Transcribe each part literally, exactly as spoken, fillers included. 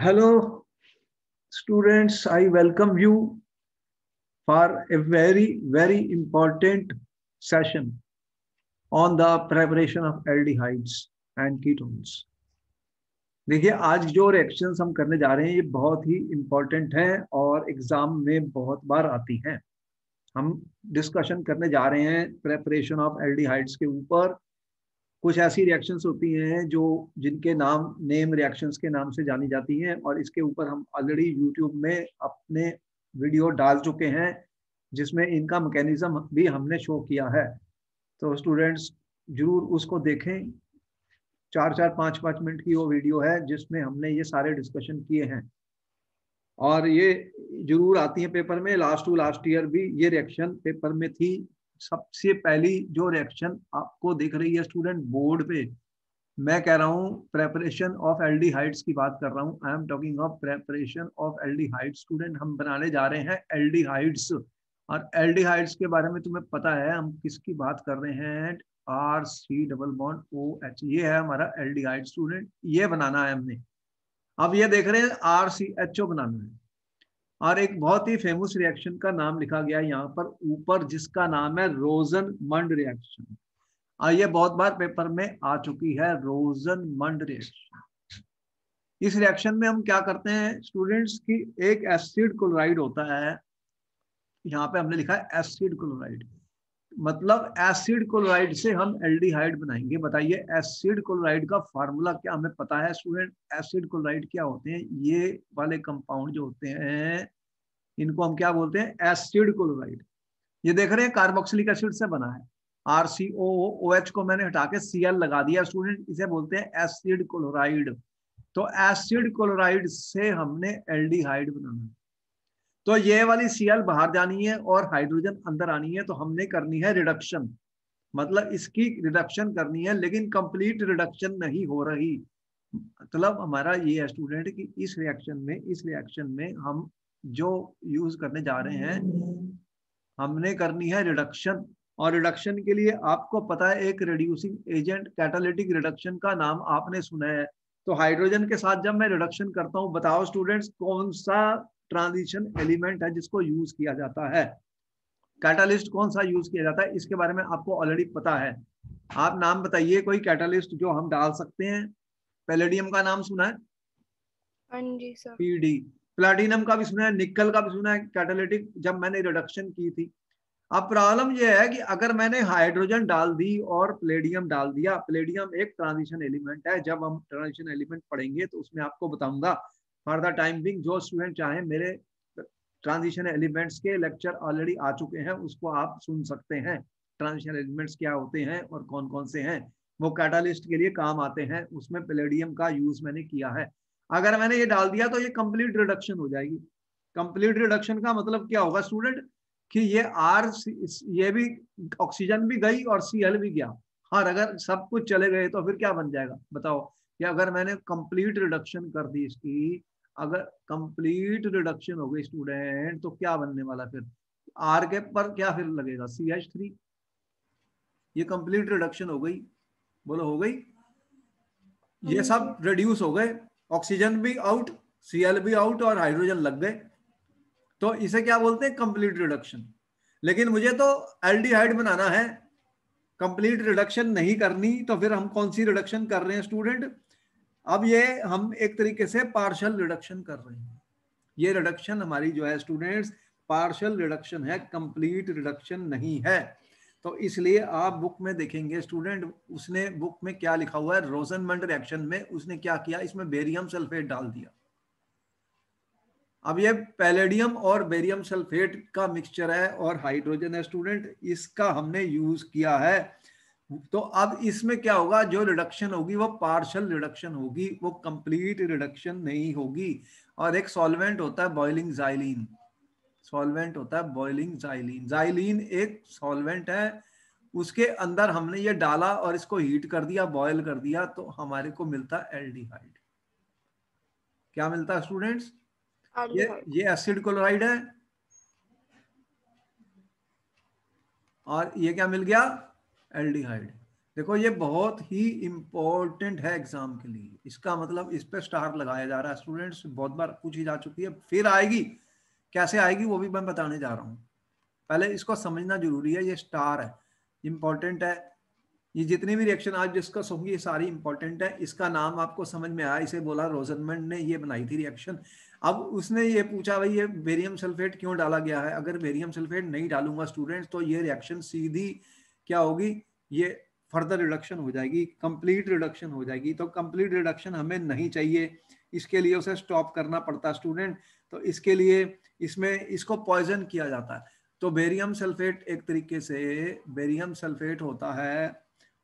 Hello students, I welcome you for a very, very important session on the preparation of aldehydes and ketones. देखिए आज जो reactions हम करने जा रहे हैं ये बहुत ही important हैं और exam में बहुत बार आती हैं। हम discussion करने जा रहे हैं preparation of aldehydes के ऊपर। कुछ ऐसी रिएक्शंस होती हैं जो जिनके नाम नेम रिएक्शंस के नाम से जानी जाती हैं और इसके ऊपर हम ऑलरेडी यूट्यूब में अपने वीडियो डाल चुके हैं जिसमें इनका मैकेनिज्म भी हमने शो किया है, तो स्टूडेंट्स जरूर उसको देखें। चार चार पाँच पाँच मिनट की वो वीडियो है जिसमें हमने ये सारे डिस्कशन किए हैं और ये जरूर आती हैं पेपर में। लास्ट टू लास्ट ईयर भी ये रिएक्शन पेपर में थी। सबसे पहली जो रिएक्शन आपको दिख रही है स्टूडेंट बोर्ड पे, मैं कह रहा हूँ प्रेपरेशन ऑफ एल्डिहाइड्स की बात कर रहा हूँ। I am talking of preparation of aldehydes. Student हम बनाने जा रहे हैं एल्डिहाइड्स और एल्डिहाइड्स के बारे में तुम्हें पता है हम किसकी बात कर रहे हैं, R C double bond O H, ये है हमारा एल्डिहाइड। स्टूडेंट ये बनाना है हमने, अब ये देख रहे हैं आर सी एच ओ बनाना है और एक बहुत ही फेमस रिएक्शन का नाम लिखा गया है यहाँ पर ऊपर जिसका नाम है रोजनमंड रिएक्शन और ये बहुत बार पेपर में आ चुकी है रोजनमंड रिएक्शन। इस रिएक्शन में हम क्या करते हैं स्टूडेंट्स की एक एसिड क्लोराइड होता है, यहाँ पे हमने लिखा है एसिड क्लोराइड, मतलब एसिड क्लोराइड से हम एल्डिहाइड बनाएंगे। बताइए एसिड क्लोराइड का फार्मूला क्या हमें पता है स्टूडेंट? एसिड क्लोराइड क्या होते हैं? ये वाले कंपाउंड जो होते हैं इनको हम क्या बोलते हैं? Acid chloride. ये देख रहे हैं कार्बोक्सिलिक एसिड से बना है, आर सी ओ ओ एच को मैंने हटा के सी एल लगा दिया। स्टूडेंट इसे बोलते हैं एसिड क्लोराइड। तो एसिड क्लोराइड से हमने एल्डिहाइड बनाना है, तो ये वाली सीएल बाहर जानी है और हाइड्रोजन अंदर आनी है, तो हमने करनी है रिडक्शन, मतलब इसकी रिडक्शन करनी है लेकिन कंप्लीट रिडक्शन नहीं हो रही। मतलब हमारा ये है स्टूडेंट कि इस रिएक्शन में इस रिएक्शन में हम जो यूज करने जा रहे हैं हमने करनी है रिडक्शन और रिडक्शन के लिए आपको पता है एक रिड्यूसिंग एजेंट कैटालिटिक रिडक्शन का नाम आपने सुना है। तो हाइड्रोजन के साथ जब मैं रिडक्शन करता हूँ बताओ स्टूडेंट्स कौन सा ट्रांजिशन एलिमेंट है जिसको यूज किया जाता है, कैटालिस्ट कौन सा यूज किया जाता है, इसके बारे में आपको ऑलरेडी पता है। आप नाम बताइए कोई कैटालिस्ट जो हम डाल सकते हैं। पैलेडियम का नाम सुना है? हाँ जी सर। पीडी। प्लैटिनम का भी सुना है, निकल का भी सुना है कैटालिटिक, जब मैंने रिडक्शन की थी। अब प्रॉब्लम यह है कि अगर मैंने हाइड्रोजन डाल दी और पैलेडियम डाल दिया, पैलेडियम एक ट्रांजिशन एलिमेंट है, जब हम ट्रांजिशन एलिमेंट पढ़ेंगे तो उसमें आपको बताऊंगा। फॉर द टाइम बिंग जो स्टूडेंट चाहे मेरे ट्रांजिशन एलिमेंट्स के लेक्चर ऑलरेडी आ चुके हैं, उसको आप सुन सकते हैं। ट्रांजिशन एलिमेंट्स क्या होते हैं और कौन कौन से हैं, वो कैटालिस्ट के लिए काम आते हैं, उसमें पैलेडियम का यूज मैंने किया है। अगर मैंने ये डाल दिया तो ये कंप्लीट रिडक्शन हो जाएगी। कंप्लीट रिडक्शन का मतलब क्या होगा स्टूडेंट कि ये आर ये भी ऑक्सीजन भी गई और सी एल भी गया। और अगर सब कुछ चले गए तो फिर क्या बन जाएगा बताओ? कि अगर मैंने कंप्लीट रिडक्शन कर दी इसकी, अगर कंप्लीट रिडक्शन हो गई स्टूडेंट तो क्या बनने वाला फिर? आर के पर क्या फिर लगेगा? C H three. ये कंप्लीट रिडक्शन हो गई, बोलो हो गई, ये सब रिड्यूस हो गए, ऑक्सीजन भी आउट, सी एल भी आउट और हाइड्रोजन लग गए, तो इसे क्या बोलते हैं? Complete reduction. लेकिन मुझे तो एल्डिहाइड बनाना है, कंप्लीट रिडक्शन नहीं करनी, तो फिर हम कौन सी रिडक्शन कर रहे हैं स्टूडेंट? अब ये हम एक तरीके से पार्शल रिडक्शन कर रहे हैं। ये रिडक्शन हमारी जो है स्टूडेंट्स पार्शल रिडक्शन है, कंप्लीट रिडक्शन नहीं है। तो इसलिए आप बुक में देखेंगे स्टूडेंट, उसने बुक में क्या लिखा हुआ है, रोजनमंड रिएक्शन में उसने क्या किया, इसमें बेरियम सल्फेट डाल दिया। अब ये पैलेडियम और बेरियम सल्फेट का मिक्सचर है और हाइड्रोजन है स्टूडेंट, इसका हमने यूज किया है। तो अब इसमें क्या होगा, जो रिडक्शन होगी वो पार्शल रिडक्शन होगी, वो कंप्लीट रिडक्शन नहीं होगी। और एक सॉल्वेंट होता है बॉइलिंग जाइलीन, सॉल्वेंट होता है बॉइलिंग जाइलीन, जाइलीन एक सॉल्वेंट है, उसके अंदर हमने ये डाला और इसको हीट कर दिया, बॉयल कर दिया, तो हमारे को मिलता है एल्डिहाइड। क्या मिलता है स्टूडेंट्स? ये ये एसिड क्लोराइड है और ये क्या मिल गया? एल्डिहाइड। देखो ये बहुत ही इम्पोर्टेंट है एग्जाम के लिए, इसका मतलब इस पे स्टार लगाया जा रहा है। स्टूडेंट्स बहुत बार पूछी जा चुकी है, फिर आएगी, कैसे आएगी वो भी मैं बताने जा रहा हूँ। पहले इसको समझना जरूरी है, ये स्टार है, इम्पोर्टेंट है। ये जितनी भी रिएक्शन आज डिस्कस होंगी ये सारी इंपॉर्टेंट है। इसका नाम आपको समझ में आया, इसे बोला रोजनमंड ने, ये बनाई थी रिएक्शन। अब उसने ये पूछा भाई ये बेरियम सल्फेट क्यों डाला गया है? अगर बेरियम सल्फेट नहीं डालूंगा स्टूडेंट्स तो ये रिएक्शन सीधी क्या होगी, ये फर्दर रिडक्शन हो जाएगी, कंप्लीट रिडक्शन हो जाएगी। तो कंप्लीट रिडक्शन हमें नहीं चाहिए, इसके लिए उसे स्टॉप करना पड़ता स्टूडेंट। तो इसके लिए इसमें इसको पॉइजन किया जाता है। तो बेरियम सल्फेट एक तरीके से बेरियम सल्फेट होता है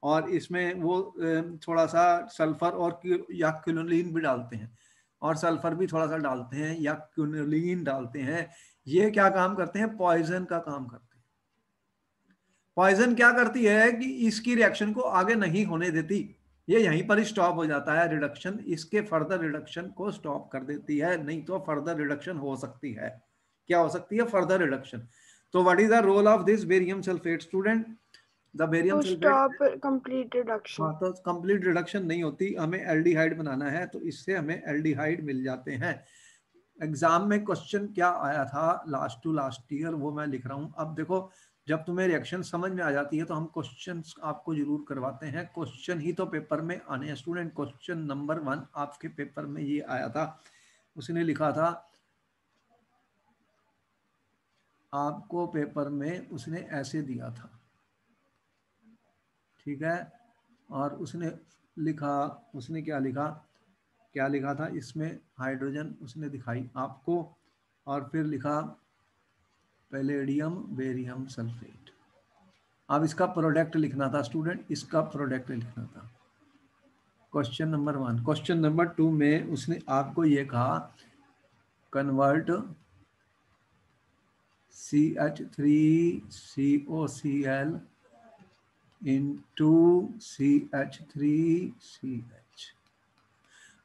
और इसमें वो थोड़ा सा सल्फर और या क्विनोलिन भी डालते हैं, और सल्फर भी थोड़ा सा डालते हैं या क्विनोलिन डालते हैं। ये क्या काम करते हैं, पॉइजन का काम करते हैं। पॉइजन क्या करती है कि इसकी रिएक्शन को आगे नहीं होने देती, ये यहीं पर ही स्टॉप हो जाता है रिडक्शन, इसके फर्दर रिडक्शन को स्टॉप कर देती है। नहीं तो फर्दर रिडक्शन हो सकती है, क्या हो सकती है, फर्दर रिडक्शन। तो what is the role of this barium sulphate student? The barium sulphate complete reduction, हाँ तो कंप्लीट रिडक्शन नहीं होती, हमें एल्डिहाइड बनाना है, तो इससे हमें एल्डिहाइड मिल जाते हैं। एग्जाम में क्वेश्चन क्या आया था लास्ट टू लास्ट ईयर वो मैं लिख रहा हूँ। अब देखो जब तुम्हें रिएक्शन समझ में आ जाती है तो हम क्वेश्चन आपको जरूर करवाते हैं, क्वेश्चन ही तो पेपर में आने हैं स्टूडेंट। क्वेश्चन नंबर वन आपके पेपर में ये आया था, उसने लिखा था आपको पेपर में, उसने ऐसे दिया था ठीक है, और उसने लिखा, उसने क्या लिखा, क्या लिखा था इसमें, हाइड्रोजन उसने दिखाई आपको, और फिर लिखा पैलेडियम बेरियम सल्फेट। अब इसका प्रोडक्ट लिखना था स्टूडेंट, इसका प्रोडक्ट लिखना था question number one. Question number two में उसने आपको ये कहा convert C H three C O C L into C H three C H.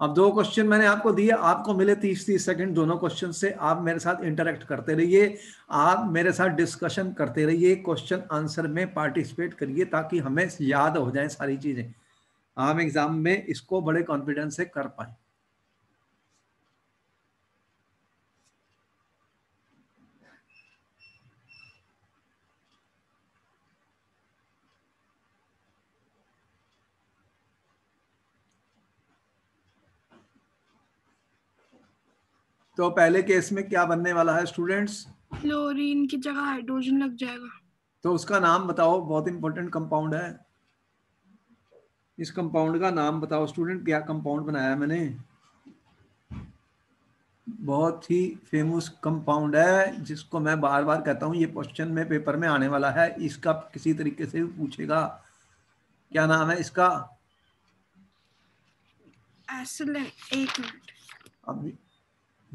अब दो क्वेश्चन मैंने आपको दिए, आपको मिले तीस तीस सेकंड दोनों क्वेश्चन से। आप मेरे साथ इंटरेक्ट करते रहिए, आप मेरे साथ डिस्कशन करते रहिए, क्वेश्चन आंसर में पार्टिसिपेट करिए ताकि हमें याद हो जाए सारी चीजें, हम एग्जाम में इसको बड़े कॉन्फिडेंस से कर पाए। तो पहले केस में क्या बनने वाला है स्टूडेंट्स, क्लोरीन की जगह हाइड्रोजन लग जाएगा। तो उसका नाम बताओ, बहुत इंपॉर्टेंट कंपाउंड है, इस कंपाउंड का नाम बताओ स्टूडेंट, क्या कंपाउंड बनाया है मैंने, बहुत ही फेमस कंपाउंड है जिसको मैं बार बार कहता हूँ, ये क्वेश्चन में पेपर में आने वाला है, इसका किसी तरीके से भी पूछेगा। क्या नाम है इसका, एक मिनट अभी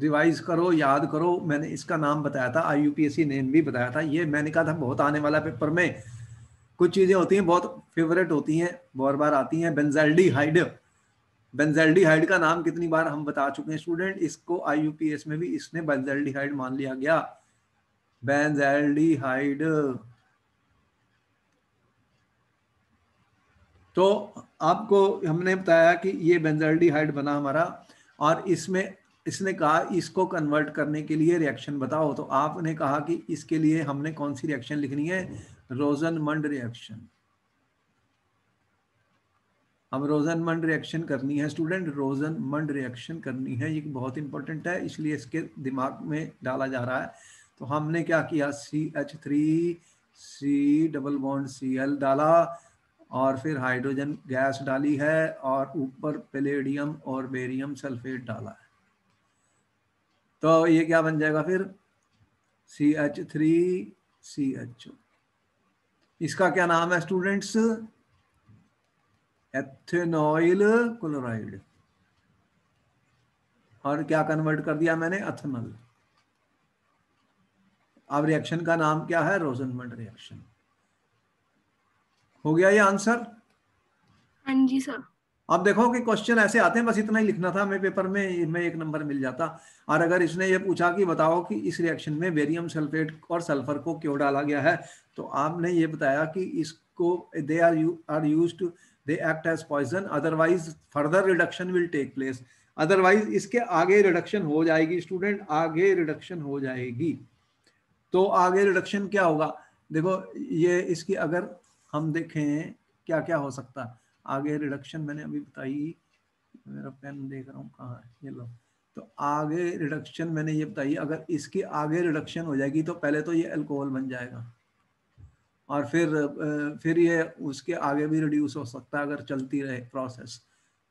रिवाइज करो, याद करो, मैंने इसका नाम बताया था, I U P S C name भी बताया था। ये मैंने कहा था बहुत आने वाला पेपर में, कुछ चीज़ें होती हैं बहुत फेवरेट होती हैं, बार बार आती हैं। बेंजाल्डिहाइड, बेंजाल्डिहाइड का नाम कितनी बार हम बता चुके हैं स्टूडेंट, इसको आई यू पी एस में भी इसने बेंजाल्डिहाइड मान लिया गया, बेंजाल्डिहाइड। तो आपको हमने बताया कि ये बेंजाल्डिहाइड बना हमारा, और इसमें इसने कहा इसको कन्वर्ट करने के लिए रिएक्शन बताओ। तो आपने कहा कि इसके लिए हमने कौन सी रिएक्शन लिखनी है, रोजनमंड रिएक्शन। हम रोजनमंड रिएक्शन करनी है स्टूडेंट, रोजनमंड रिएक्शन करनी है, ये बहुत इंपॉर्टेंट है इसलिए इसके दिमाग में डाला जा रहा है। तो हमने क्या किया, C H three C double bond C L डाला, और फिर हाइड्रोजन गैस डाली है, और ऊपर पैलेडियम और बेरियम सल्फेट डाला है। तो ये क्या बन जाएगा फिर, C H three C H O. इसका क्या नाम है स्टूडेंट्स, एथेनॉइल क्लोराइड, और क्या कन्वर्ट कर दिया मैंने, एथेनॉल। अब रिएक्शन का नाम क्या है, रोजनमंड रिएक्शन। हो गया ये आंसर? हाँ जी सर। अब देखो कि क्वेश्चन ऐसे आते हैं, बस इतना ही लिखना था हमें पेपर में, मैं एक नंबर मिल जाता। और अगर इसने ये पूछा कि बताओ कि इस रिएक्शन में बेरियम सल्फेट और सल्फर को क्यों डाला गया है, तो आपने ये बताया कि इस को they are are used to they act as poison. Otherwise further reduction will take place. Otherwise इसके आगे reduction हो जाएगी student, आगे reduction हो जाएगी. तो आगे reduction क्या होगा? देखो ये इसकी अगर हम देखें क्या क्या हो सकता है आगे रिडक्शन, मैंने अभी बताई, मेरा पेन देख रहा हूँ कहाँ है, ये लो. तो आगे रिडक्शन मैंने ये बताई, अगर इसकी आगे रिडक्शन हो जाएगी तो पहले तो ये अल्कोहल बन जाएगा और फिर फिर ये उसके आगे भी रिड्यूस हो सकता है अगर चलती रहे प्रोसेस.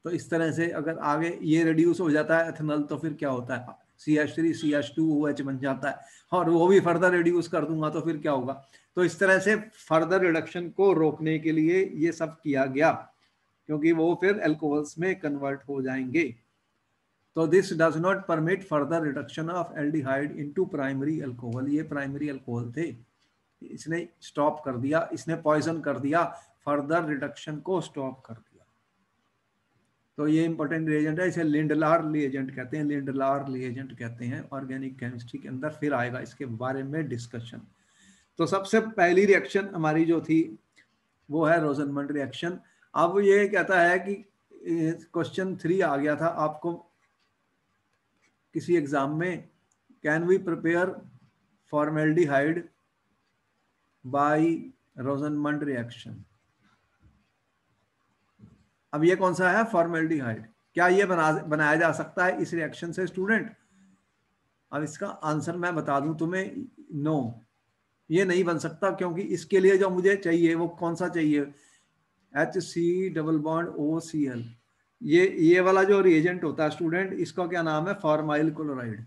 तो इस तरह से अगर आगे ये रिड्यूस हो जाता है एथेनॉल तो फिर क्या होता है C H three C H two O H बन जाता है, और वो भी फर्दर रिड्यूस कर दूंगा तो फिर क्या होगा. तो इस तरह से फर्दर रिडक्शन को रोकने के लिए ये सब किया गया क्योंकि वो फिर एल्कोहल्स में कन्वर्ट हो जाएंगे. तो this does not permit further reduction of aldehyde into primary alcohol. ये प्राइमरी अल्कोहल थे, इसने स्टॉप कर दिया, इसने पॉइजन कर दिया, फर्दर रिडक्शन को स्टॉप कर दिया. तो ये इंपॉर्टेंट रिएजेंट है, इसे लिंडलार रिएजेंट कहते हैं, लिंडलार रिएजेंट कहते हैं ऑर्गेनिक केमिस्ट्री के अंदर, फिर आएगा इसके बारे में डिस्कशन. तो सबसे पहली रिएक्शन हमारी जो थी वो है रोजनमंड रिएक्शन. अब ये कहता है कि क्वेश्चन थ्री आ गया था आपको किसी एग्जाम में, can we prepare formaldehyde by Rosenmund reaction. अब ये कौन सा है फॉर्मेल्डिहाइड, क्या ये बना बनाया जा सकता है इस रिएक्शन से स्टूडेंट. अब इसका आंसर मैं बता दूं तुम्हें, नो ये नहीं बन सकता क्योंकि इसके लिए जो मुझे चाहिए वो कौन सा चाहिए, H C double bond O C L, ये ये वाला जो रिएजेंट होता है स्टूडेंट इसका क्या नाम है फॉर्माइल क्लोराइड.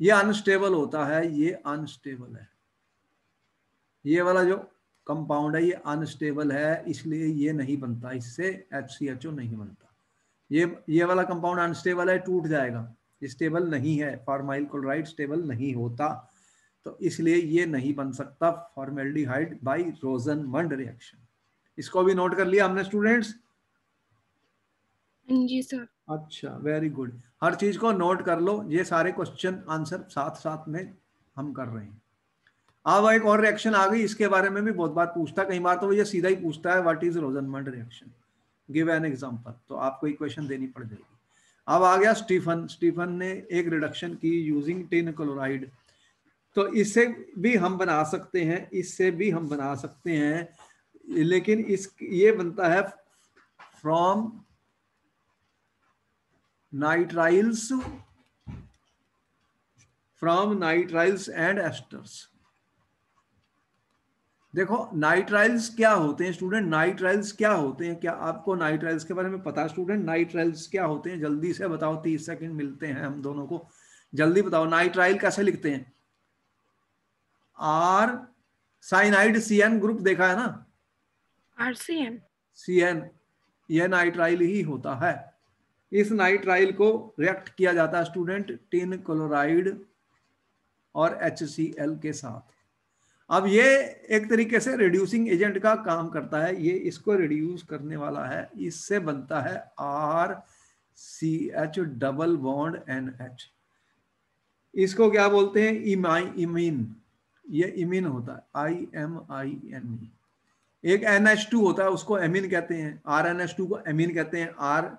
ये अनस्टेबल होता है, ये अनस्टेबल है, ये वाला जो कंपाउंड है ये अनस्टेबल है इसलिए ये नहीं बनता, इससे एच सी एच ओ नहीं बनता. ये ये वाला कंपाउंड अनस्टेबल है, टूट जाएगा, स्टेबल नहीं है, फॉर्माइल क्लोराइड स्टेबल नहीं होता तो इसलिए ये नहीं बन सकता फॉर्मेल्डिहाइड बाय रोजनमंड रिएक्शन. इसको भी नोट कर लिया हमने स्टूडेंट्स. जी सर. अच्छा वेरी गुड, हर चीज को नोट कर लो, ये सारे क्वेश्चन आंसर साथ साथ में हम कर रहे हैं. अब एक और रिएक्शन आ गई, इसके बारे में भी बहुत बार पूछता है, कई बार तो ये सीधा ही पूछता है what is Rosenmund reaction, give an example, तो आपको इक्वेशन देनी पड़ जाएगी. अब आ गया स्टीफन, स्टीफन ने एक रिडक्शन की यूजिंग टिन क्लोराइड. तो इससे भी हम बना सकते हैं, इससे भी हम बना सकते हैं, लेकिन इस ये बनता है from nitriles, from nitriles and esters. देखो नाइट्राइल्स क्या होते हैं स्टूडेंट, नाइट्राइल्स क्या होते हैं, क्या आपको नाइट्राइल्स के बारे में पता है स्टूडेंट, नाइट्राइल्स क्या होते हैं जल्दी से बताओ, तीस सेकंड मिलते हैं हम दोनों को, जल्दी बताओ. नाइट्राइल कैसे लिखते हैं, R cyanide C N group देखा है ना, R C N C N, यह नाइट्राइल ही होता है. इस नाइट्राइल को रिएक्ट किया जाता है स्टूडेंट टिन क्लोराइड और एच सी एल के साथ. अब ये एक तरीके से रिड्यूसिंग एजेंट का काम करता है, ये इसको रिड्यूस करने वाला है, इससे बनता है R C H double bond N H. इसको क्या बोलते हैं, इमाइन, ये इमीन होता है, आई एम आई एन ई. एक एन एच टू होता है उसको एमिन कहते हैं, आर एन एच टू को एमिन कहते हैं, R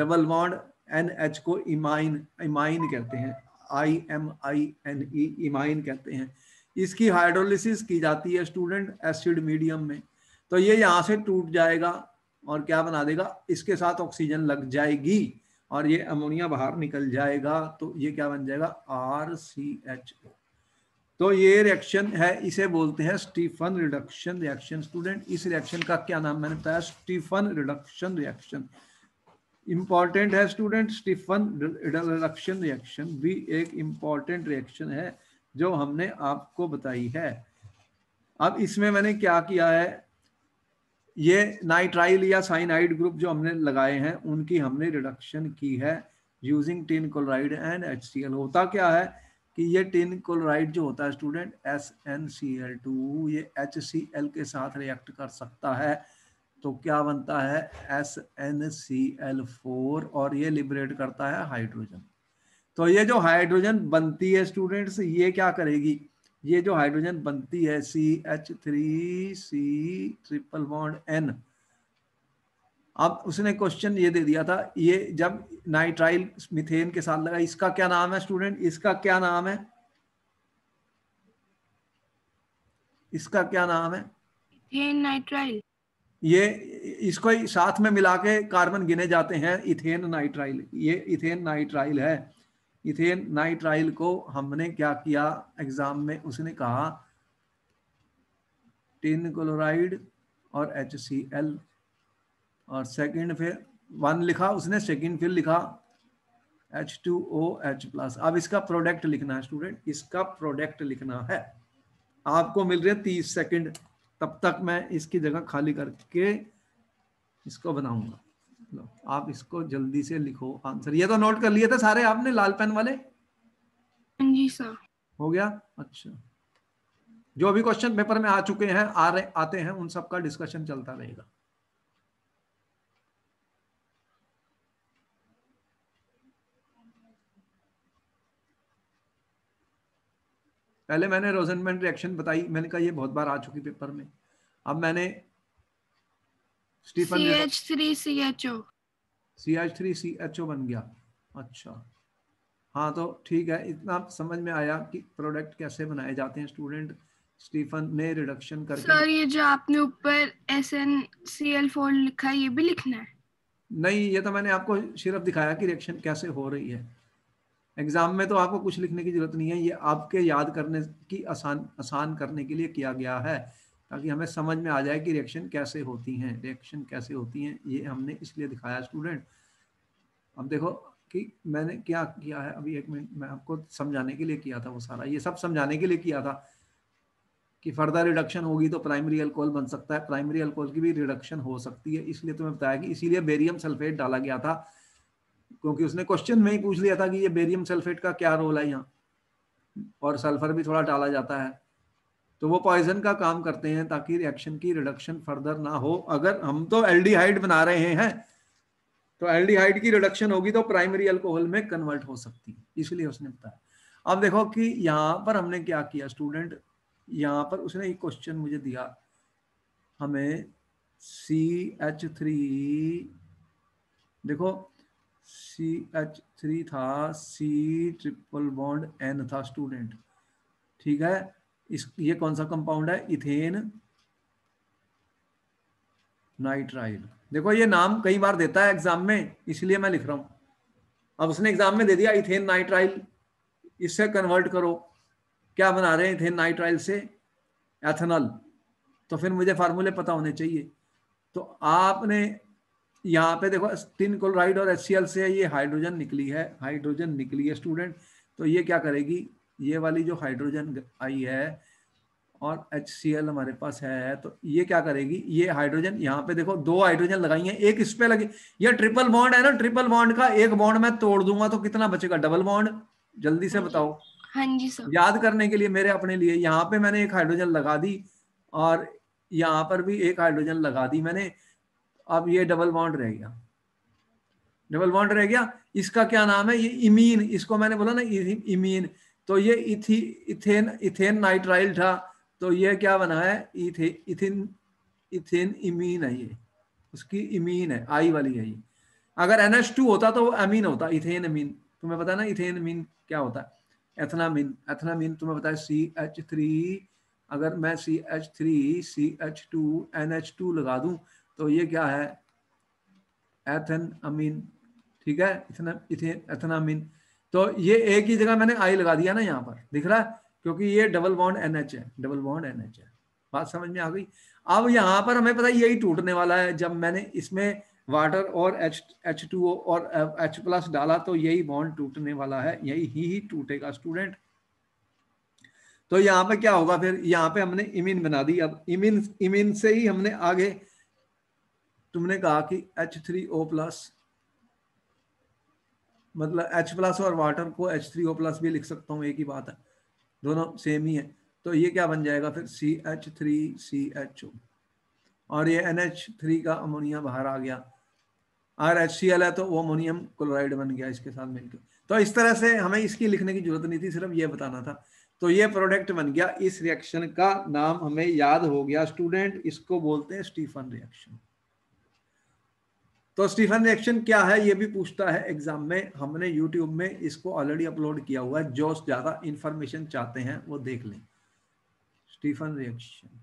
double bond N H को इमाइन इमाइन कहते हैं, I M I N E imine कहते हैं. इसकी हाइड्रोलिसिस की जाती है स्टूडेंट एसिड मीडियम में, तो ये यहाँ से टूट जाएगा और क्या बना देगा, इसके साथ ऑक्सीजन लग जाएगी और ये अमोनिया बाहर निकल जाएगा, तो ये क्या बन जाएगा आर सी एच ओ. तो ये रिएक्शन है, इसे बोलते हैं स्टीफन रिडक्शन रिएक्शन स्टूडेंट. इस रिएक्शन का क्या नाम मैंने बताया, स्टीफन रिडक्शन रिएक्शन. इम्पॉर्टेंट है स्टूडेंट, स्टीफन रिडक्शन रिएक्शन भी एक इम्पॉर्टेंट रिएक्शन है जो हमने आपको बताई है. अब इसमें मैंने क्या किया है, ये नाइट्राइल या साइनाइड ग्रुप जो हमने लगाए हैं उनकी हमने रिडक्शन की है using tin chloride and HCl. होता क्या है कि ये टिन क्लोराइड जो होता है student S N C L two, ये एचसीएल के साथ रिएक्ट कर सकता है तो क्या बनता है S N C L four और ये लिबरेट करता है हाइड्रोजन. तो ये जो हाइड्रोजन बनती है स्टूडेंट्स ये क्या करेगी, ये जो हाइड्रोजन बनती है C H three C triple bond N, अब उसने क्वेश्चन ये दे दिया था, ये जब नाइट्राइल मीथेन के साथ लगा इसका क्या नाम है स्टूडेंट, इसका क्या नाम है, इसका क्या नाम है इथेन नाइट्राइल। ये इसको ही साथ में मिला के कार्बन गिने जाते हैं इथेन नाइट्राइल, ये इथेन नाइट्राइल है। इथेन नाइट्राइल को हमने क्या किया एग्जाम में, उसने कहा टिन क्लोराइड और एच सी एल और सेकंड फिर वन लिखा उसने, सेकंड फिर लिखा H two O H plus. अब इसका प्रोडक्ट लिखना है स्टूडेंट, इसका प्रोडक्ट लिखना है। आपको मिल रहे तीस सेकंड, तब तक मैं इसकी जगह खाली करके इसको बनाऊंगा। लो, आप इसको जल्दी से लिखो आंसर। ये तो नोट कर लिए थे सारे आपने लाल पेन वाले? जी सर। हो गया? अच्छा, जो भी क्वेश्चन पेपर में आ चुके हैं आ रहे आते हैं उन सबका डिस्कशन चलता रहेगा। पहले मैंने रोजनमंड रिएक्शन बताई, मैंने कहा ये बहुत बार आ चुकी पेपर में। अब मैंने Stephen C H three C H O C H three C H O बन गया। अच्छा हाँ, तो ठीक है, इतना समझ में आया कि प्रोडक्ट कैसे बनाए जाते हैं स्टूडेंट। स्टीफन ने रिडक्शन करके सर, ये जो आपने ऊपर S N C L four लिखा है ये भी लिखना है? नहीं, ये तो मैंने आपको सिर्फ दिखाया कि रिएक्शन कैसे हो रही है। एग्जाम में तो आपको कुछ लिखने की जरूरत नहीं है, ये आपके याद करने की आसान आसान करने के लिए किया गया है ताकि हमें समझ में आ जाए कि रिएक्शन कैसे होती हैं। रिएक्शन कैसे होती हैं ये हमने इसलिए दिखाया स्टूडेंट। अब देखो कि मैंने क्या किया है, अभी एक मिनट, मैं आपको समझाने के लिए किया था वो सारा, ये सब समझाने के लिए किया था कि फर्दर रिडक्शन होगी तो प्राइमरी अल्कोहल बन सकता है, प्राइमरी अल्कोहल की भी रिडक्शन हो सकती है। इसलिए तुम्हें बताया कि इसीलिए बेरियम सल्फेट डाला गया था, क्योंकि उसने क्वेश्चन में ही पूछ लिया था कि ये बेरियम सल्फेट का क्या रोल है यहाँ, और सल्फर भी थोड़ा डाला जाता है तो वो पॉइजन का काम करते हैं ताकि रिएक्शन की रिडक्शन फर्दर ना हो। अगर हम तो एल्डिहाइड बना रहे हैं तो एल्डिहाइड की रिडक्शन होगी तो प्राइमरी अल्कोहल में कन्वर्ट हो सकती है, इसलिए उसने बताया। अब देखो कि यहाँ पर हमने क्या किया स्टूडेंट, यहाँ पर उसने एक क्वेश्चन मुझे दिया, हमें सी एच थ्री, देखो सी एच थ्री था, सी ट्रिपल बॉन्ड एन था स्टूडेंट, ठीक है। इस ये कौन सा कंपाउंड है, इथेन नाइट्राइल। देखो ये नाम कई बार देता है एग्जाम में इसलिए मैं लिख रहा हूं। अब उसने एग्जाम में दे दिया इथेन नाइट्राइल, इससे कन्वर्ट करो, क्या बना रहे हैं इथेन नाइट्राइल से एथेनॉल, तो फिर मुझे फार्मूले पता होने चाहिए। तो आपने यहाँ पे देखो टिन क्लोराइड और एच सी एल से ये हाइड्रोजन निकली है, हाइड्रोजन निकली है स्टूडेंट, तो ये क्या करेगी, ये वाली जो हाइड्रोजन आई है और एच सी एल हमारे पास है, तो ये क्या करेगी, ये हाइड्रोजन, यहाँ पे देखो दो हाइड्रोजन लगाई है, एक इस पे लगी, ये ट्रिपल बॉन्ड है ना, ट्रिपल बॉन्ड का एक बॉन्ड मैं तोड़ दूंगा तो कितना बचेगा डबल बॉन्ड, जल्दी से बताओ। हाँ जी सर, याद करने के लिए मेरे अपने लिए, यहाँ पे मैंने एक हाइड्रोजन लगा दी और यहाँ पर भी एक हाइड्रोजन लगा दी मैंने, अब ये डबल बॉन्ड रह गया, डबल बॉन्ड रह गया, इसका क्या नाम है, ये इमीन, इसको मैंने बोला ना इमीन, तो ये इथी इथेन इथेन नाइट्राइल था, तो ये क्या बना है इथे इथिन इथेन इमीन है, ये उसकी इमीन है, आई वाली है ये। अगर एन एच टू होता तो वो अमीन होता, इथेन अमीन, तुम्हें पता है ना इथेन अमीन क्या होता है, एथनामीन, एथनामीन तुम्हें पता है सी एच थ्री, अगर मैं C H three C H two N H two लगा दूं तो ये क्या है एथन अमीन, ठीक है इथेन इथेन एथनामीन। तो ये एक ही जगह मैंने आई लगा दिया ना यहाँ पर, दिख रहा है, क्योंकि ये डबल बॉन्ड एन एच है, डबल बॉन्ड एन एच है, बात समझ में आ गई। अब यहाँ पर हमें पता है यही टूटने वाला है, जब मैंने इसमें वाटर और एच एच टू ओ और एच प्लस डाला तो यही बॉन्ड टूटने वाला है, यही ही, ही टूटेगा स्टूडेंट। तो यहाँ पे क्या होगा फिर, यहाँ पे हमने इमीन बना दी, अब इमीन इमीन से ही हमने आगे तुमने कहा कि एच थ्री ओ प्लस मतलब H प्लस और वाटर को एच थ्री ओ प्लस भी लिख सकता हूँ, एक ही बात है, दोनों सेम ही है। तो ये क्या बन जाएगा फिर C H three C H O और ये एन एच थ्री का अमोनिया बाहर आ गया, और एच सी एल है तो वो अमोनियम क्लोराइड बन गया इसके साथ मिलकर। तो इस तरह से हमें इसकी लिखने की जरूरत नहीं थी, सिर्फ ये बताना था। तो ये प्रोडक्ट बन गया। इस रिएक्शन का नाम हमें याद हो गया स्टूडेंट, इसको बोलते हैं स्टीफन रिएक्शन। तो स्टीफन रिएक्शन क्या है ये भी पूछता है एग्जाम में। हमने यूट्यूब में इसको ऑलरेडी अपलोड किया हुआ है, जो ज्यादा इंफॉर्मेशन चाहते हैं वो देख लें। स्टीफन रिएक्शन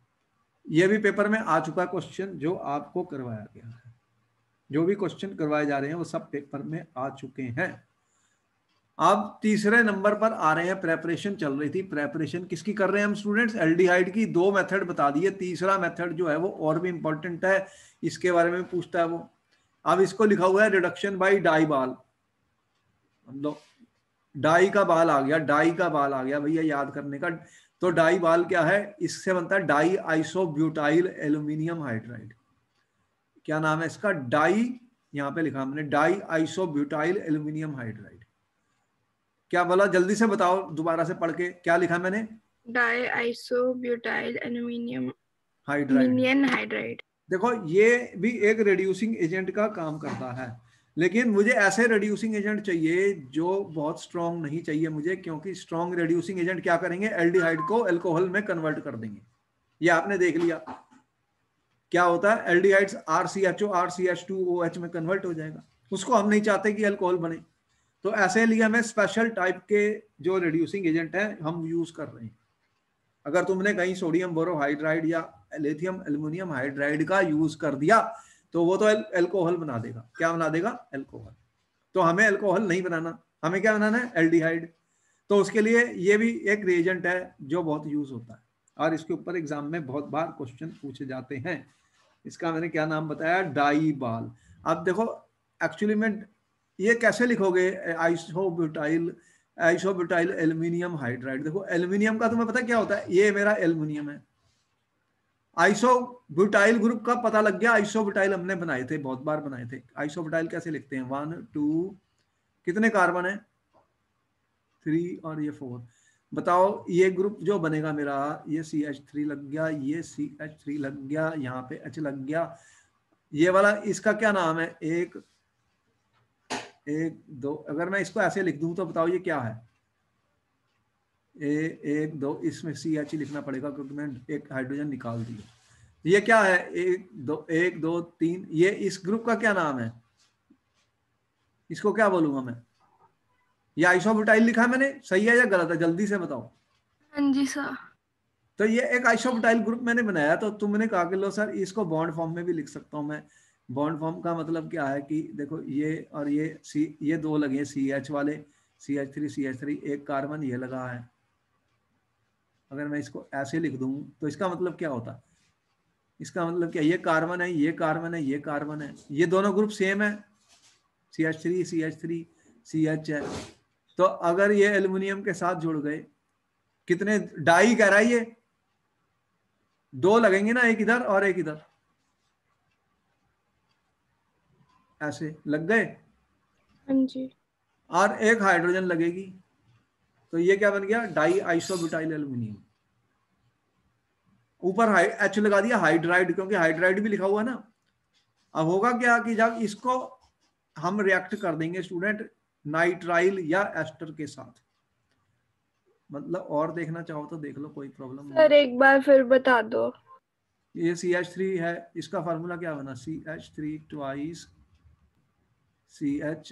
ये भी पेपर में आ चुका क्वेश्चन जो आपको करवाया गया है, जो भी क्वेश्चन करवाए जा रहे हैं वो सब पेपर में आ चुके हैं। अब तीसरे नंबर पर आ रहे हैं, प्रेपरेशन चल रही थी। प्रेपरेशन किसकी कर रहे हैं हम स्टूडेंट्स? एल्डिहाइड की। दो मेथड बता दिए, तीसरा मेथड जो है वो और भी इंपॉर्टेंट है, इसके बारे में पूछता है वो। अब इसको लिखा हुआ है रिडक्शन बाय डाई बाल। हम लोग डाई का बाल आ गया, डाई का बाल आ गया भैया याद करने का। तो डाई बाल क्या है? इससे बनता है डाई आइसोब्यूटाइल एल्यूमिनियम हाइड्राइड। क्या नाम है इसका? डाई, यहाँ पे लिखा हमने डाई आइसोब्यूटाइल एल्यूमिनियम हाइड्राइड। क्या बोला जल्दी से बताओ दोबारा से पढ़ के, क्या लिखा मैंने? Di isobutyl aluminium hydride. देखो ये भी एक रिड्यूसिंग एजेंट का काम करता है, लेकिन मुझे ऐसे रिड्यूसिंग एजेंट चाहिए जो बहुत स्ट्रॉन्ग नहीं चाहिए मुझे, क्योंकि स्ट्रॉन्ग रिड्यूसिंग एजेंट क्या करेंगे? एल्डिहाइड को अल्कोहल में कन्वर्ट कर देंगे। ये आपने देख लिया क्या होता है, एल्डिहाइड्स आरसीएचओ आरसीएच2ओएच में कन्वर्ट हो जाएगा, उसको हम नहीं चाहते कि अल्कोहल बने। तो ऐसे लिए हमें स्पेशल टाइप के जो रिड्यूसिंग एजेंट हैं हम यूज कर रहे हैं। अगर तुमने कहीं सोडियम बोरोहाइड्राइड या लिथियम एल्युमिनियम हाइड्राइड का यूज कर दिया तो वो तो अल्कोहल बना देगा। क्या बना देगा? अल्कोहल। तो हमें अल्कोहल नहीं बनाना, हमें क्या बनाना है? एल्डिहाइड। तो उसके लिए ये भी एक रिएजेंट है जो बहुत यूज होता है और इसके ऊपर एग्जाम में बहुत बार क्वेश्चन पूछे जाते हैं। इसका मैंने क्या नाम बताया? डाईबाल। अब देखो एक्चुअली में ये कैसे लिखोगे? Isobutyl isobutyl aluminium hydride. देखो एल्यूमिनियम का तुम्हें पता क्या होता है? ये मेरा एल्यूमिनियम है, आइसोब्यूटाइल ग्रुप का पता लग गया। आइसोब्यूटाइल हमने बनाए थे, बहुत बार बनाए थे। आइसोब्यूटाइल कैसे लिखते हैं? वन टू कितने कार्बन है? थ्री और ये फोर। बताओ ये ग्रुप जो बनेगा मेरा, ये सी एच थ्री लग गया, ये सी एच थ्री लग गया, यहाँ पे एच लग गया। ये वाला इसका क्या नाम है? एक एक दो। अगर मैं इसको ऐसे लिख दूं तो बताओ ये क्या है? ए, एक दो। इसमें सी एच लिखना पड़ेगा क्योंकि मैंने एक हाइड्रोजन निकाल दिया। ये क्या है? एक दो, एक दो तीन। ये इस ग्रुप का क्या नाम है? इसको क्या बोलूंगा मैं? ये आइसोब्यूटाइल लिखा है मैंने, सही है या गलत है जल्दी से बताओ। हाँ जी सर। तो ये एक आइसोब्यूटाइल ग्रुप मैंने बनाया, तो तुमने कहा कि लो सर इसको बॉन्ड फॉर्म में भी लिख सकता हूँ मैं। बॉन्ड फॉर्म का मतलब क्या है कि देखो ये और ये सी, ये दो लगे सी एच वाले, C H three C H three, एक कार्बन ये लगा है। अगर मैं इसको ऐसे लिख दूं तो इसका मतलब क्या होता? इसका मतलब क्या? ये कार्बन है, ये कार्बन है, ये कार्बन है, ये दोनों ग्रुप सेम है, C H three C H three C H है। तो अगर ये एल्युमिनियम के साथ जुड़ गए, कितने डाई कह रहा है ये? दो लगेंगे ना, एक इधर और एक इधर, ऐसे लग गए। हाँ जी। और एक हाइड्रोजन लगेगी, तो ये क्या बन गया? Di isobutyl aluminium. ऊपर एच लगा दिया हाइड्राइड, क्योंकि हाइड्राइड भी लिखा हुआ ना। अब होगा क्या कि जब इसको हम रिएक्ट कर देंगे स्टूडेंट नाइट्राइल या एस्टर के साथ, मतलब और देखना चाहो तो देख लो, कोई प्रॉब्लम नहीं। सर एक बार फिर बता दो। ये सी एच थ्री है, इसका फॉर्मूला क्या बना? C H three twice C H,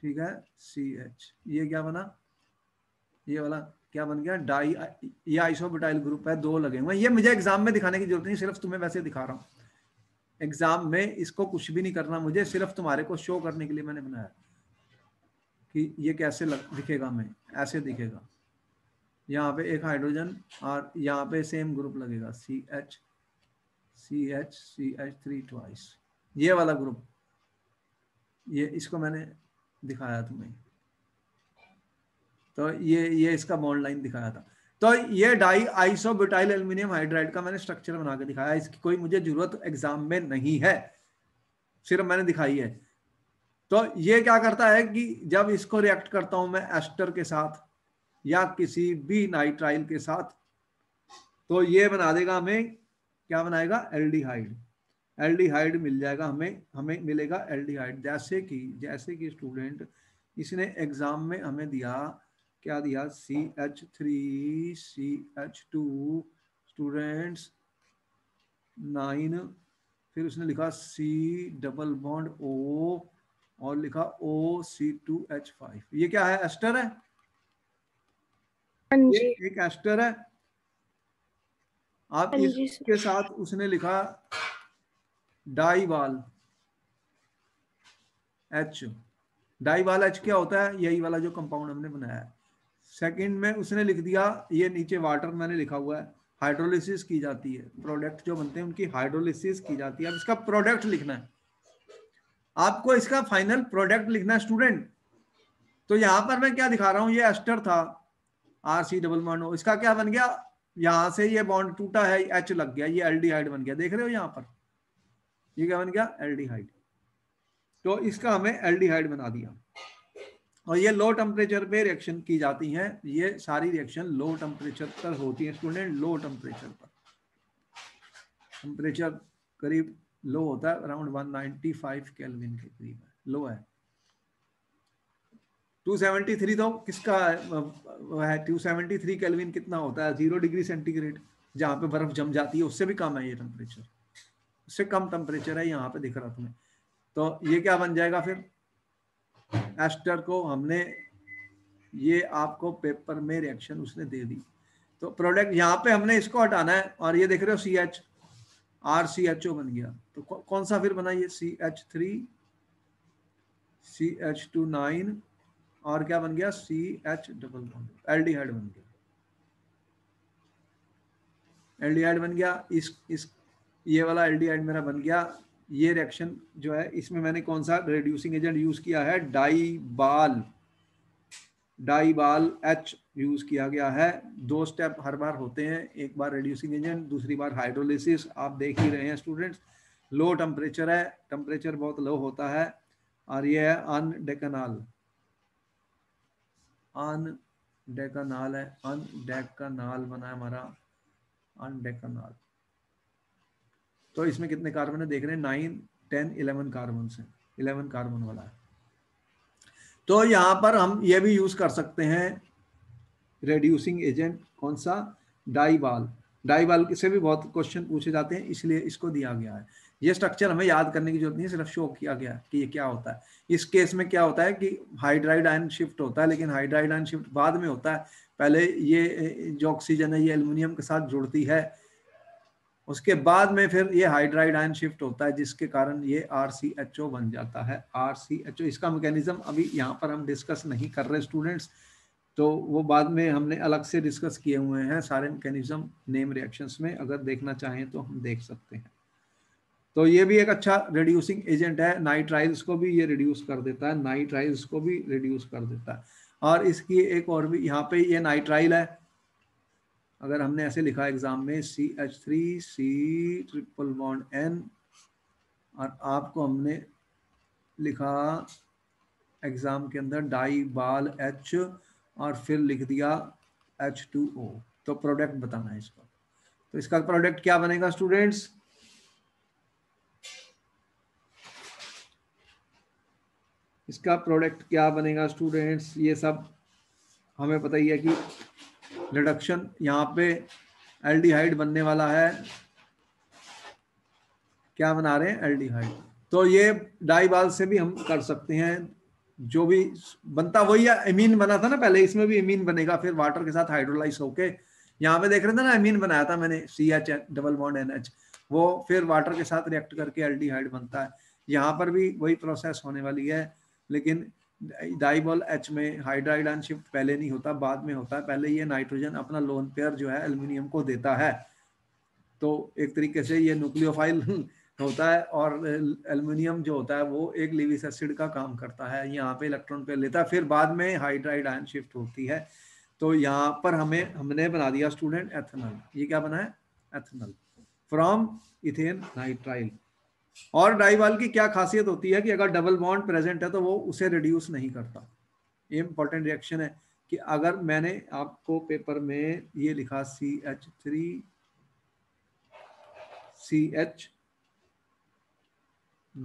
ठीक है सी एच। ये क्या बना? ये वाला क्या बन गया? डाई, ये आइसोब्यूटाइल ग्रुप है, दो लगे हुए। ये मुझे एग्जाम में दिखाने की जरूरत नहीं, सिर्फ तुम्हें वैसे दिखा रहा हूँ। एग्जाम में इसको कुछ भी नहीं करना मुझे, सिर्फ तुम्हारे को शो करने के लिए मैंने बनाया कि ये कैसे लग, दिखेगा। मैं ऐसे दिखेगा, यहाँ पे एक हाइड्रोजन और यहाँ पे सेम ग्रुप लगेगा C H C H C H three twice, ये वाला ग्रुप। ये इसको मैंने दिखाया तुम्हें, तो ये ये इसका बॉन्ड लाइन दिखाया था। तो ये डाई आइसोब्यूटाइल एल्युमिनियम हाइड्राइड का मैंने स्ट्रक्चर बना के दिखाया, इसकी कोई मुझे जरूरत एग्जाम में नहीं है, सिर्फ मैंने दिखाई है। तो ये क्या करता है कि जब इसको रिएक्ट करता हूं मैं एस्टर के साथ या किसी भी नाइट्राइल के साथ, तो ये बना देगा हमें, क्या बनाएगा? एल्डिहाइड। एल्डिहाइड मिल जाएगा हमें, हमें मिलेगा एल्डिहाइड। जैसे कि जैसे कि स्टूडेंट इसने एग्जाम में हमें दिया क्या दिया C H three C H two students nine, फिर उसने लिखा C डबल बॉन्ड O और लिखा O C two H five. ये क्या है एस्टर है, ये एक एस्टर है। आप इसके साथ उसने लिखा डाइबाल H, डाइबाल H क्या होता है यही वाला जो कंपाउंड हमने बनाया है। सेकंड में उसने लिख दिया ये नीचे वाटर मैंने लिखा हुआ है, हाइड्रोलिसिस की जाती है, प्रोडक्ट जो बनते हैं उनकी हाइड्रोलिसिस की जाती है। अब इसका प्रोडक्ट लिखना है आपको, इसका फाइनल प्रोडक्ट लिखना है स्टूडेंट। तो यहाँ पर मैं क्या दिखा रहा हूँ, ये एस्टर था आर सी डबल बॉन्ड हो, इसका क्या बन गया यहाँ से ये बॉन्ड टूटा है एच लग गया, ये एल्डिहाइड बन गया। देख रहे हो यहाँ पर ये क्या बन गया एल्डिहाइड, तो इसका हमें एल्डिहाइड बना दिया। और ये लो टेम्परेचर पे रिएक्शन की जाती हैं, ये सारी रिएक्शन लो टेम्परेचर पर होती है स्टूडेंट, लो टेम्परेचर पर। टेम्परेचर करीब लो होता है around one ninety five kelvin के करीब है, लो है। टू सेवेंटी थ्री तो किसका है, टू सेवेंटी थ्री केल्विन कितना होता है जीरो डिग्री सेंटीग्रेड, जहाँ पे बर्फ जम जाती है उससे भी कम है ये टेम्परेचर, उससे कम टेम्परेचर है यहाँ पे दिख रहा तुम्हें। तो ये क्या बन जाएगा फिर एस्टर को हमने, ये आपको पेपर में रिएक्शन उसने दे दी। तो प्रोडक्ट यहाँ पे हमने इसको हटाना है और ये देख रहे हो C H R C H O बन गया। तो कौ, कौन सा फिर बना ये C H three C H two nine और क्या बन गया C H double bond aldehyde बन गया, एल्डिहाइड बन गया। इस इस ये वाला एल्डिहाइड मेरा बन गया। ये रिएक्शन जो है इसमें मैंने कौन सा रिड्यूसिंग एजेंट यूज किया है, डाइबाल डाइबाल एच यूज किया गया है। दो स्टेप हर बार होते हैं, एक बार रिड्यूसिंग एजेंट, दूसरी बार हाइड्रोलिसिस। आप देख ही रहे हैं स्टूडेंट्स लो टेम्परेचर है, टेम्परेचर बहुत लो होता है। और ये है अनडेकानाल, अनडेकानाल है, अनडेकानाल बना हमारा अनडेकानाल। तो इसमें कितने कार्बन है देख रहे हैं नाइन टेन इलेवन कार्बन से, इलेवन कार्बन वाला है। तो यहाँ पर हम ये भी यूज कर सकते हैं रेड्यूसिंग एजेंट कौन सा, डाइबाल। डाइबाल से भी बहुत क्वेश्चन पूछे जाते हैं इसलिए इसको दिया गया है। ये स्ट्रक्चर हमें याद करने की जरूरत नहीं है, सिर्फ शो किया गया है कि ये क्या होता है। इस केस में क्या होता है कि हाइड्राइड आयन शिफ्ट होता है, लेकिन हाइड्राइड आयन शिफ्ट बाद में होता है, पहले ये जो ऑक्सीजन है ये एल्यूमिनियम के साथ जुड़ती है, उसके बाद में फिर ये हाइड्राइड आयन शिफ्ट होता है जिसके कारण ये आर सी एच ओ बन जाता है, आर सी एच ओ। इसका मैकेनिज्म अभी यहाँ पर हम डिस्कस नहीं कर रहे स्टूडेंट्स, तो वो बाद में हमने अलग से डिस्कस किए हुए हैं सारे मैकेनिज्म नेम रिएक्शंस में, अगर देखना चाहें तो हम देख सकते हैं। तो ये भी एक अच्छा रिड्यूसिंग एजेंट है, नाइट्राइल्स को भी ये रिड्यूस कर देता है, नाइट्राइल्स को भी रिड्यूस कर देता है। और इसकी एक और भी यहाँ पे ये नाइट्राइल है, अगर हमने ऐसे लिखा एग्जाम में C H three C triple bond N, और आपको हमने लिखा एग्जाम के अंदर डाइबाल एच और फिर लिख दिया एच टू ओ। तो प्रोडक्ट बताना है इसका, तो इसका प्रोडक्ट क्या बनेगा स्टूडेंट्स, इसका प्रोडक्ट क्या बनेगा स्टूडेंट्स। ये सब हमें पता ही है कि रिडक्शन यहाँ पे एल्डिहाइड बनने वाला है, क्या बना रहे हैं एल्डिहाइड। तो ये डाइबाल से भी हम कर सकते हैं, जो भी बनता वही है, एमीन बना था ना पहले, इसमें भी एमीन बनेगा फिर वाटर के साथ हाइड्रोलाइज होके। यहाँ पे देख रहे थे ना एमीन बनाया था मैंने C H double bond N H, वो फिर वाटर के साथ रिएक्ट करके एल्डिहाइड बनता है। यहाँ पर भी वही प्रोसेस होने वाली है, लेकिन डाइबॉल एच में हाइड्राइड आयन शिफ्ट पहले नहीं होता बाद में होता है, पहले ये नाइट्रोजन अपना लोन पेयर जो है एल्युमिनियम को देता है। तो एक तरीके से ये न्यूक्लियोफाइल होता है और एल्युमिनियम जो होता है वो एक लीविस एसिड का काम करता है, यहाँ पे इलेक्ट्रॉन पेयर लेता है, फिर बाद में हाइड्राइड आयन शिफ्ट होती है। तो यहाँ पर हमें हमने बना दिया स्टूडेंट एथेनॉल, ये क्या बना है एथेनॉल फ्रॉम इथेन नाइट्राइल। और डाइबाल की क्या खासियत होती है कि अगर डबल बॉन्ड प्रेजेंट है तो वो उसे रिड्यूस नहीं करता। ये इंपॉर्टेंट रिएक्शन है कि अगर मैंने आपको पेपर में ये लिखा C H three C H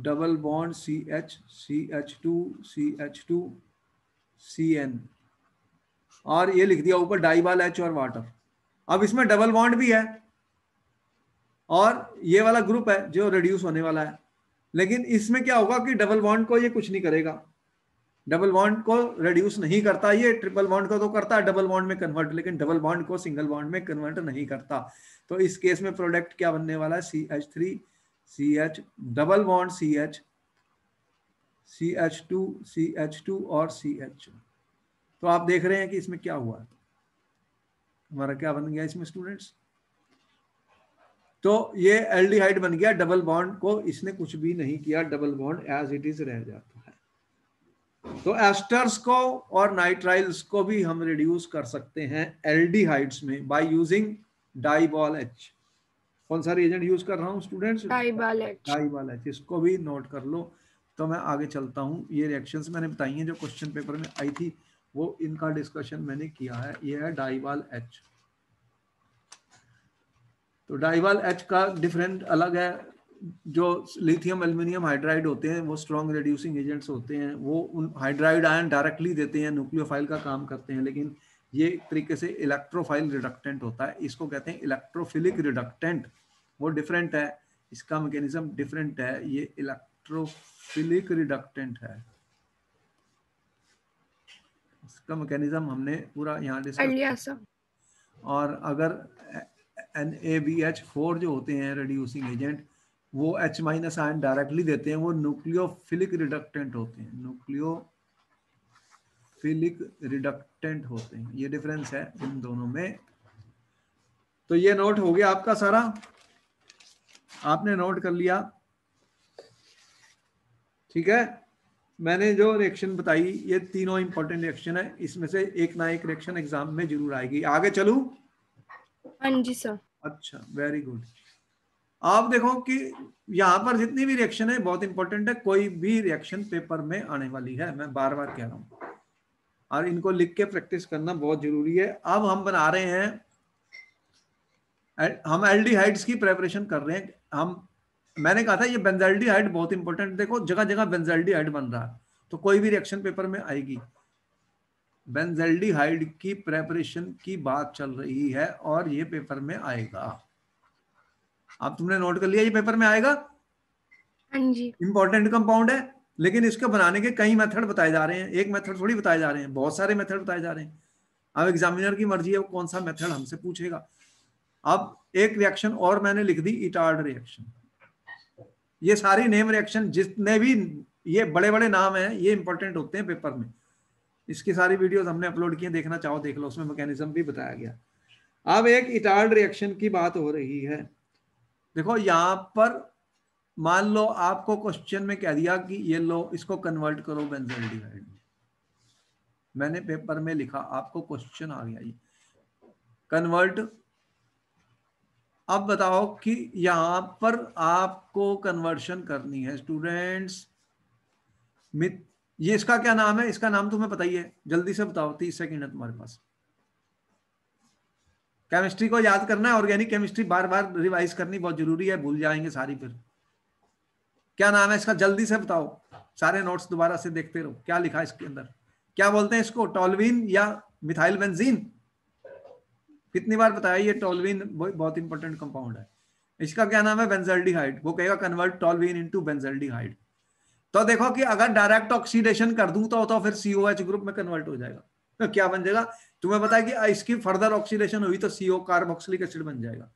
double bond C H C H two C H two C N और ये लिख दिया ऊपर डाइबाल एच और वाटर। अब इसमें डबल बॉन्ड भी है और ये वाला ग्रुप है जो रिड्यूस होने वाला है, लेकिन इसमें क्या होगा कि डबल बॉन्ड को ये कुछ नहीं करेगा, डबल बॉन्ड को रिड्यूस नहीं करता। ये ट्रिपल बॉन्ड को तो करता है डबल बॉन्ड में कन्वर्ट, लेकिन डबल बॉन्ड को सिंगल बॉन्ड में कन्वर्ट नहीं करता। तो इस केस में प्रोडक्ट क्या बनने वाला है, C H three C H double bond C H C H two C H two और सी एच। तो आप देख रहे हैं कि इसमें क्या हुआ है, हमारा क्या बन गया इसमें स्टूडेंट्स, तो ये एल्डिहाइड बन गया। डबल बॉन्ड को इसने कुछ भी नहीं किया, double bond as it is रह जाता है। तो एस्टर्स को और नाइट्राइल्स को भी हम रिड्यूस कर सकते हैं एल्डिहाइड्स में बाय यूजिंग डाइबॉल एच। कौन सा रिएजेंट यूज कर रहा हूँ students, DIBAL H, DIBAL H. इसको भी नोट कर लो। तो मैं आगे चलता हूँ, ये रिएक्शंस मैंने बताई हैं जो क्वेश्चन पेपर में आई थी, वो इनका डिस्कशन मैंने किया है। ये है डाइबाल एच। तो डाइबाल एच का डिफरेंट अलग है, जो लिथियम एल्युमिनियम हाइड्राइड होते हैं वो स्ट्रॉन्ग रिड्यूसिंग एजेंट्स होते हैं, वो उन हाइड्राइड आयन डायरेक्टली देते हैं, न्यूक्लियोफाइल का काम करते हैं, लेकिन ये एक तरीके से इलेक्ट्रोफाइल रिडक्टेंट होता है, इसको कहते हैं इलेक्ट्रोफिलिक रिडक्टेंट। वो डिफरेंट है, इसका मैकेनिज्म डिफरेंट है, ये इलेक्ट्रोफिलिक रिडक्टेंट है, इसका मैकेनिज्म हमने पूरा यहाँ डिस्कस किया। और अगर N A B H four जो होते हैं रिड्यूसिंग एजेंट, वो एच माइनस आयन डायरेक्टली देते हैं, वो न्यूक्लियोफिलिक रिडक्टेंट होते हैं, न्यूक्लियोफिलिक रिडक्टेंट होते हैं। ये डिफरेंस है इन दोनों में। तो ये नोट हो गया आपका सारा, आपने नोट कर लिया, ठीक है। मैंने जो रिएक्शन बताई ये तीनों इंपॉर्टेंट रिएक्शन है, इसमें से एक ना एक रिएक्शन एग्जाम में जरूर आएगी। आगे चलूं? हाँ जी सर। अच्छा, वेरी गुड। आप देखो कि यहाँ पर जितनी भी रिएक्शन है बहुत इंपॉर्टेंट है, कोई भी रिएक्शन पेपर में आने वाली है, मैं बार बार कह रहा हूँ, और इनको लिख के प्रैक्टिस करना बहुत जरूरी है। अब हम बना रहे हैं, हम एल्डिहाइड्स की प्रिपरेशन कर रहे हैं। हम मैंने कहा था ये बेंजाल्डिहाइड बहुत इंपॉर्टेंट, देखो जगह जगह बेंजाल्डिहाइड बन रहा है, तो कोई भी रिएक्शन पेपर में आएगी। बेंजाल्डिहाइड की प्रेपरेशन की बात चल रही है और ये पेपर में आएगा। आप तुमने नोट कर लिया, ये पेपर में आएगा। हाँ जी, इंपॉर्टेंट कंपाउंड है, लेकिन इसको बनाने के कई मेथड बताए जा रहे हैं, एक मेथड थोड़ी बताए जा रहे हैं, बहुत सारे मेथड बताए जा रहे हैं। अब एग्जामिनर की मर्जी है वो कौन सा मेथड हमसे पूछेगा। अब एक रिएक्शन और मैंने लिख दी, इटार्ड रिएक्शन। ये सारी नेम रिएक्शन जितने भी ये बड़े बड़े नाम हैं ये इंपॉर्टेंट होते हैं पेपर में। इसकी सारी वीडियोस हमने अपलोड किए, देखना चाहो देख लो, उसमें मैकेनिज्म भी बताया गया। अब एक इटार्ड रिएक्शन की बात हो रही है। देखो यहाँ पर मान लो आपको क्वेश्चन में कह दिया कि ये लो, इसको कन्वर्ट करो बेंजोल्डिहाइड में, मैंने पेपर में लिखा, आपको क्वेश्चन आ गया ये कन्वर्ट। अब बताओ कि यहाँ पर आपको कन्वर्शन करनी है स्टूडेंट्स। मिथ ये इसका क्या नाम है, इसका नाम तुम्हें पता ही है, जल्दी से बताओ, तीस सेकंड है तुम्हारे पास। केमिस्ट्री को याद करना है, ऑर्गेनिक केमिस्ट्री बार बार रिवाइज करनी बहुत जरूरी है, भूल जाएंगे सारी फिर। क्या नाम है इसका, जल्दी से बताओ, सारे नोट्स दोबारा से देखते रहो क्या लिखा है इसके अंदर। क्या बोलते हैं इसको, टॉलवीन या मिथाइल बेंजीन, कितनी बार बताया ये टॉलवीन बहुत इंपॉर्टेंट कंपाउंड है। इसका क्या नाम है, बेंजाल्डिहाइड। वो कहेगा कन्वर्ट टॉलवीन इनटू बेंजाल्डिहाइड। तो देखो कि अगर डायरेक्ट ऑक्सीडेशन कर दूं तो, तो फिर सीओएच ग्रुप में कन्वर्ट हो जाएगा, तो क्या बन जाएगा, तुम्हें पता है कि इसकी फर्दर ऑक्सीडेशन हुई तो सीओ कार्बोक्सिलिक एसिड बन जाएगा।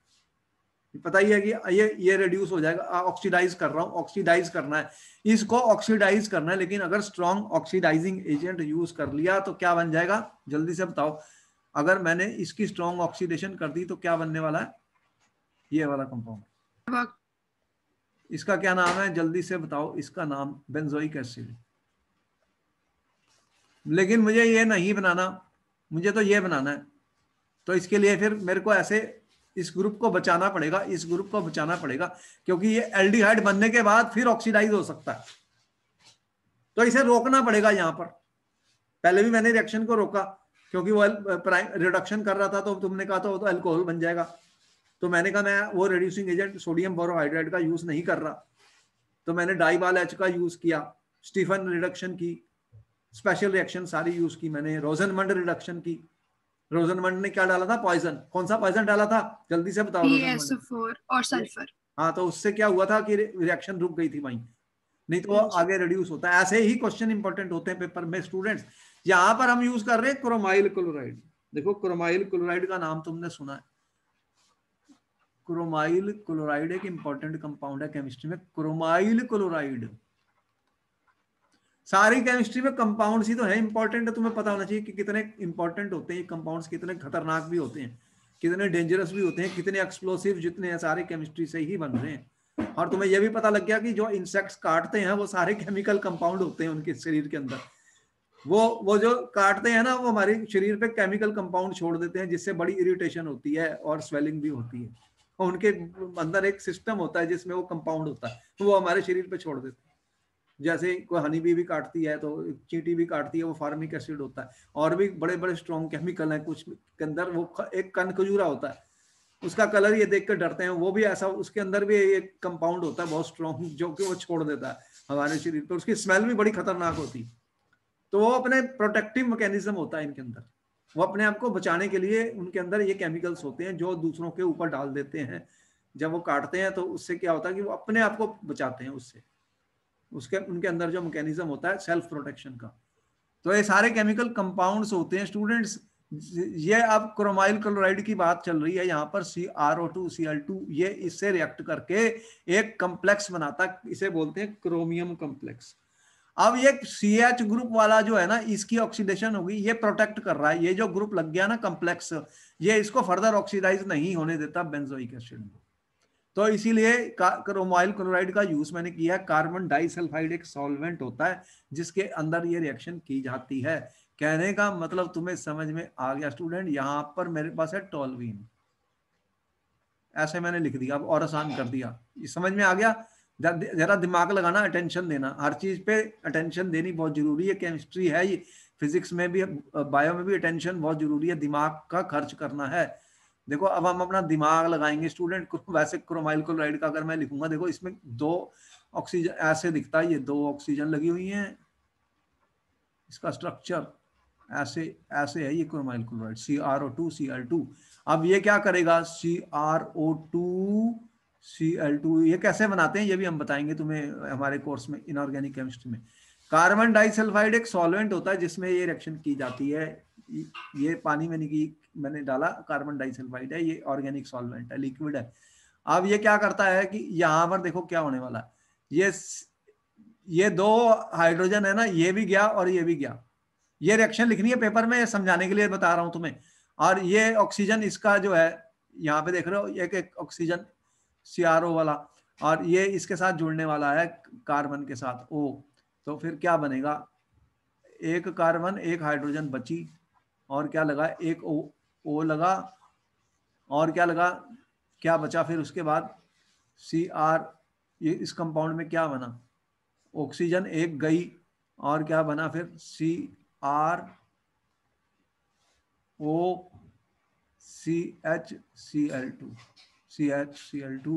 पता ही है कि ये ये रिड्यूस हो जाएगा। ऑक्सीडाइज कर रहा हूँ, ऑक्सीडाइज करना है, इसको ऑक्सीडाइज करना है, लेकिन अगर स्ट्रॉन्ग ऑक्सीडाइजिंग एजेंट यूज कर लिया तो क्या बन जाएगा, जल्दी से बताओ। अगर मैंने इसकी स्ट्रॉन्ग ऑक्सीडेशन कर दी तो क्या बनने वाला है, ये वाला कंपाउंड। इसका क्या नाम है, जल्दी से बताओ, इसका नाम बेंजोइक एसिड। लेकिन मुझे ये नहीं बनाना, मुझे तो ये बनाना है, तो इसके लिए फिर मेरे को ऐसे इस ग्रुप को बचाना पड़ेगा, इस ग्रुप को बचाना पड़ेगा, क्योंकि ये एल्डिहाइड बनने के बाद फिर ऑक्सीडाइज हो सकता है, तो इसे रोकना पड़ेगा। यहाँ पर पहले भी मैंने रिएक्शन को रोका क्योंकि वो प्राइम रिडक्शन कर रहा था, तो तुमने कहा था वो तो अल्कोहल बन जाएगा, तो मैंने कहा मैं वो रिड्यूसिंग एजेंट सोडियम बोरोहाइड्रेट का यूज नहीं कर रहा, तो मैंने डाइबाल एच का यूज किया, स्टीफन रिडक्शन की, स्पेशल रिएक्शन सारी यूज की मैंने, रोजनमंड रिडक्शन की। रोजनमंड ने क्या डाला था? पॉइजन। कौन सा पॉइजन डाला था जल्दी से बताओ। पी एस ओ फोर और सल्फर। हाँ, तो उससे क्या हुआ था कि रिएक्शन रुक गई थी वहीं, नहीं तो आगे रिड्यूस होता है। ऐसे ही क्वेश्चन इंपॉर्टेंट होते हैं पेपर में स्टूडेंट्स। यहाँ पर हम यूज कर रहे हैं क्रोमाइल क्लोराइड। देखो क्रोमाइल क्लोराइड का नाम तुमने सुना है। क्रोमाइल क्लोराइड एक इंपॉर्टेंट कंपाउंड है केमिस्ट्री में। क्रोमाइल क्लोराइड सारी केमिस्ट्री में कंपाउंड ही तो है इंपॉर्टेंट। तुम्हें पता होना चाहिए कि कितने इंपॉर्टेंट होते हैं कंपाउंड्स, कितने खतरनाक भी होते हैं, कितने डेंजरस भी होते हैं, कितने एक्सप्लोसिव जितने हैं सारे केमिस्ट्री से ही बन रहे हैं। और तुम्हें यह भी पता लग गया कि जो इंसेक्ट्स काटते हैं वो सारे केमिकल कंपाउंड होते हैं उनके शरीर के अंदर। वो वो जो काटते हैं ना वो हमारे शरीर पे केमिकल कंपाउंड छोड़ देते हैं, जिससे बड़ी इरिटेशन होती है और स्वेलिंग भी होती है। और उनके अंदर एक सिस्टम होता है जिसमें वो कंपाउंड होता है, तो वो हमारे शरीर पे छोड़ देते हैं। जैसे कोई हनी बी भी काटती है तो चींटी भी काटती है, वो फार्मिक एसिड होता है। और भी बड़े बड़े स्ट्रॉन्ग केमिकल हैं कुछ के अंदर। वो एक कनखजूरा होता है, उसका कलर ये देख कर डरते हैं, वो भी ऐसा, उसके अंदर भी एक कंपाउंड होता है बहुत स्ट्रॉन्ग जो कि वो छोड़ देता है हमारे शरीर पर। उसकी स्मेल भी बड़ी खतरनाक होती है। तो वो अपने प्रोटेक्टिव मैकेनिज्म होता है इनके अंदर, वो अपने आप को बचाने के लिए उनके अंदर ये केमिकल्स होते हैं जो दूसरों के ऊपर डाल देते हैं जब वो काटते हैं। तो उससे क्या होता है कि वो अपने आप को बचाते हैं उससे, उसके उनके अंदर जो मैकेनिज्म होता है सेल्फ प्रोटेक्शन का। तो ये सारे केमिकल कंपाउंड्स होते हैं स्टूडेंट्स। ये अब क्रोमाइल क्लोराइड की बात चल रही है यहाँ पर। C R O two C L two ये इससे रिएक्ट करके एक कम्प्लेक्स बनाता है, इसे बोलते हैं क्रोमियम कम्प्लेक्स। अब ये सी एच ग्रुप वाला जो है ना, इसकी ऑक्सीडेशन होगी, ये प्रोटेक्ट कर रहा है। ये जो ग्रुप लग गया ना कम्प्लेक्स, ये इसको फर्दर ऑक्सीडाइज नहीं होने देता बेंजोइक एसिड में। तो इसीलिए क्रोमाइल क्लोराइड का यूज मैंने किया है। कार्बन डाइसल्फाइड एक सॉल्वेंट होता है जिसके अंदर ये रिएक्शन की जाती है। कहने का मतलब तुम्हें समझ में आ गया स्टूडेंट। यहाँ पर मेरे पास है टोलवीन, ऐसे मैंने लिख दिया, अब और आसान कर दिया। समझ में आ गया? जरा दिमाग लगाना, अटेंशन देना, हर चीज पे अटेंशन देनी बहुत जरूरी है। केमिस्ट्री है ये, फिजिक्स में भी, बायो में भी अटेंशन बहुत जरूरी है, दिमाग का खर्च करना है। देखो अब हम अपना दिमाग लगाएंगे स्टूडेंट। वैसे क्रोमाइल क्लोराइड का अगर मैं लिखूंगा, देखो इसमें दो ऑक्सीजन ऐसे दिखता है, ये दो ऑक्सीजन लगी हुई है, इसका स्ट्रक्चर ऐसे ऐसे है। ये chromyl chloride C R O two C L two. अब ये क्या करेगा? C R O two C L two. ये कैसे बनाते हैं ये भी हम बताएंगे तुम्हें हमारे कोर्स में इनऑर्गेनिक केमिस्ट्री में। कार्बन डाइसल्फाइड एक सॉल्वेंट होता है जिसमें ये रिएक्शन की जाती है। ये पानी में नहीं की, मैंने डाला कार्बन डाइसल्फाइड है, ये ऑर्गेनिक सॉल्वेंट है, लिक्विड है। अब ये क्या करता है कि यहाँ पर देखो क्या होने वाला है, ये ये दो हाइड्रोजन है ना, ये भी गया और ये भी गया। ये रिएक्शन लिखनी है पेपर में, समझाने के लिए बता रहा हूँ तुम्हें। और ये ऑक्सीजन इसका जो है, यहाँ पे देख रहे हो, एक एक ऑक्सीजन सी आर ओ वाला, और ये इसके साथ जुड़ने वाला है कार्बन के साथ O। तो फिर क्या बनेगा? एक कार्बन एक हाइड्रोजन बची, और क्या लगा? एक O, O लगा, और क्या लगा? क्या बचा फिर उसके बाद? सी आर, ये इस कंपाउंड में क्या बना? ऑक्सीजन एक गई, और क्या बना फिर? C R O C H C L two, C H C L two,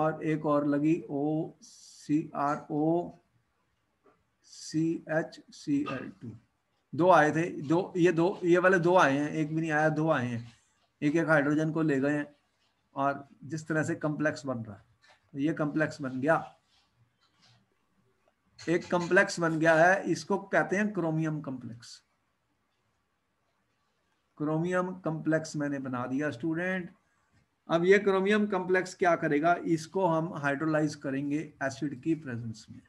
और एक और लगी O C R O C H C L two. दो आए थे, दो ये दो ये वाले दो आए हैं, एक भी नहीं आया, दो आए हैं। एक एक हाइड्रोजन को ले गए हैं, और जिस तरह से कॉम्प्लेक्स बन रहा है, ये कॉम्प्लेक्स बन गया, एक कॉम्प्लेक्स बन गया है। इसको कहते हैं क्रोमियम कॉम्प्लेक्स। क्रोमियम कॉम्प्लेक्स मैंने बना दिया स्टूडेंट। अब ये क्रोमियम कॉम्प्लेक्स क्या करेगा? इसको हम हाइड्रोलाइज करेंगे एसिड की प्रेजेंस में।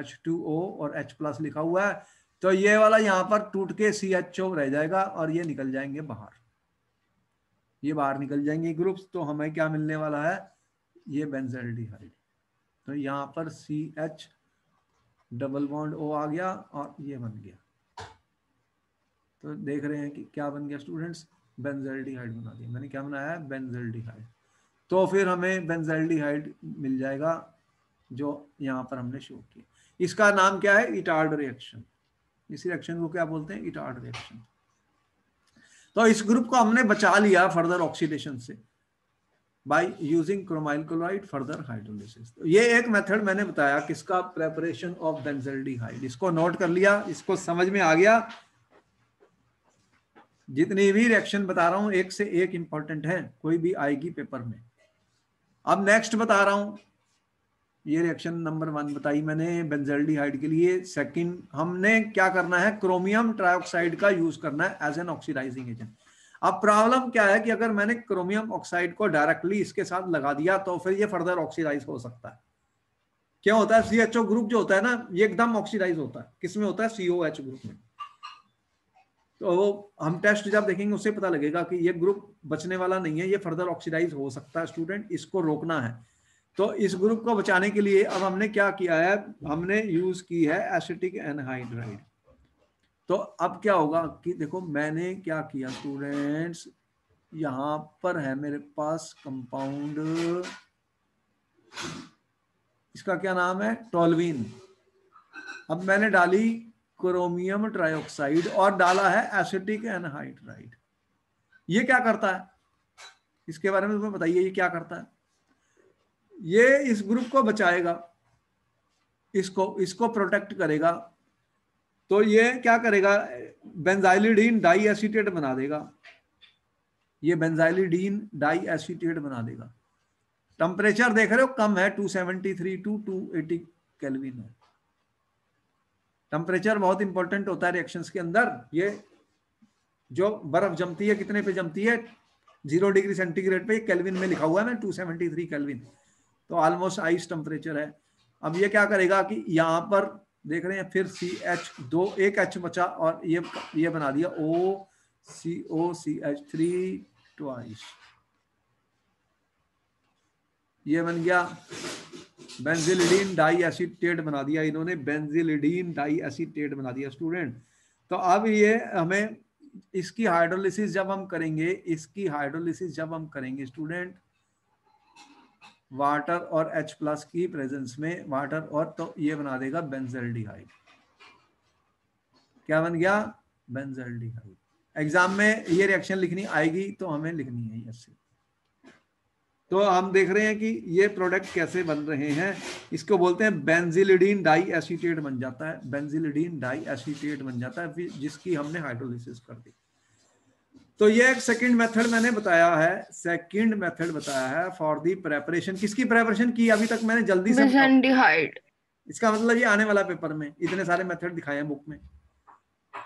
एच टू ओ और H प्लस लिखा हुआ है, तो ये वाला यहाँ पर टूट के सी एच ओ रह जाएगा, और ये निकल जाएंगे बाहर, ये बाहर निकल जाएंगे ग्रुप्स। तो हमें क्या मिलने वाला है? ये बेंजल्डिहाइड। तो यहाँ पर C H double bond O आ गया, और ये बन गया। तो देख रहे हैं कि क्या बन गया स्टूडेंट्स? बेंजल्डिहाइड बना दिया मैंने। क्या बनाया है? बेंजल्डिहाइड। तो फिर हमें बेंजल्डिहाइड मिल जाएगा, जो यहाँ पर हमने शो किया। इसका नाम क्या है? Etard reaction. इस रिएक्शन को क्या बोलते हैं? Etard reaction. तो इस ग्रुप को हमने बचा लिया फर्दर ऑक्सीडेशन से। by using chromyl chloride further hydrolysis. ये एक मेथड मैंने बताया किसका, प्रेपरेशन ऑफ बेंजल्डिहाइड। इसको नोट कर लिया, इसको समझ में आ गया। जितनी भी रिएक्शन बता रहा हूं एक से एक इंपॉर्टेंट है, कोई भी आएगी पेपर में। अब नेक्स्ट बता रहा हूं, ये रिएक्शन नंबर वन बताई मैंने बेंजल्डिहाइड के लिए। सेकंड हमने क्या करना है, क्रोमियम ट्राइऑक्साइड का यूज करना है एज एन ऑक्सीडाइजिंग एजेंट। अब प्रॉब्लम क्या है कि अगर मैंने क्रोमियम ऑक्साइड को डायरेक्टली इसके साथ लगा दिया तो फिर ये फर्दर ऑक्सीडाइज हो सकता है। क्या होता है, सीएचओ ग्रुप जो होता है ना, ये एकदम ऑक्सीडाइज होता है। किसमें होता है, सीओएच ग्रुप में। तो हम टेस्ट जब देखेंगे उससे पता लगेगा कि ये ग्रुप बचने वाला नहीं है, ये फर्दर ऑक्सीडाइज हो सकता है। स्टूडेंट इसको रोकना है, तो इस ग्रुप को बचाने के लिए अब हमने क्या किया है, हमने यूज की है एसिटिक एनहाइड्राइड। तो अब क्या होगा कि देखो मैंने क्या किया स्टूडेंट्स, यहाँ पर है मेरे पास कंपाउंड, इसका क्या नाम है, टोल्वीन। अब मैंने डाली क्रोमियम ट्राइऑक्साइड और डाला है एसिटिक एनहाइड्राइड। ये क्या करता है, इसके बारे में तुम्हें बताइए, ये क्या करता है। ये इस ग्रुप को बचाएगा, इसको इसको प्रोटेक्ट करेगा। तो ये क्या करेगा, बेंजाइलिडीन डाई एसीटेट बना देगा। ये बेंजाइलिडीन डाई एसीटेट बना देगा। टेम्परेचर देख रहे हो कम है, दो सौ तिहत्तर टू दो सौ अस्सी केल्विन है। टेम्परेचर बहुत इंपॉर्टेंट होता है रिएक्शंस के अंदर। ये जो बर्फ जमती है कितने पे जमती है, जीरो डिग्री सेंटीग्रेड पे, केल्विन में लिखा हुआ है ना दो सौ तिहत्तर केल्विन, तो ऑलमोस्ट आइस टेम्परेचर है। अब ये क्या करेगा कि यहाँ पर देख रहे हैं फिर सी एच दो, एक एच बचा और ये ये बना दिया O C O C H three twice, ये बन गया बेंजिलिडीन डाई एसीटेट बना दिया इन्होंने, बेंजिलिडीन डाई एसीटेट बना दिया स्टूडेंट। तो अब ये हमें इसकी हाइड्रोलिसिस जब हम करेंगे, इसकी हाइड्रोलिसिस जब हम करेंगे स्टूडेंट वाटर और H प्लस की प्रेजेंस में, वाटर और, तो ये बना देगा बेंजल्डिहाइड। क्या बन गया, बेंजल्डिहाइड। एग्जाम में ये रिएक्शन लिखनी आएगी तो हमें लिखनी है इससे। तो हम देख रहे हैं कि ये प्रोडक्ट कैसे बन रहे हैं, इसको बोलते हैं बेंजिलिडीन डाई एसीटेट बन जाता है, बेंजिलिडीन डाई एसीटेट बन जाता है, जिसकी हमने हाइड्रोलिसिस कर दी। तो ये एक सेकंड मेथड मैंने बताया है, सेकंड मेथड बताया है फॉर दी प्रेपरेशन। किसकी प्रेपरेशन की अभी तक मैंने, जल्दी से बेंजल्डिहाइड। इसका मतलब ये आने वाला पेपर में इतने सारे मेथड दिखाए हैं बुक में,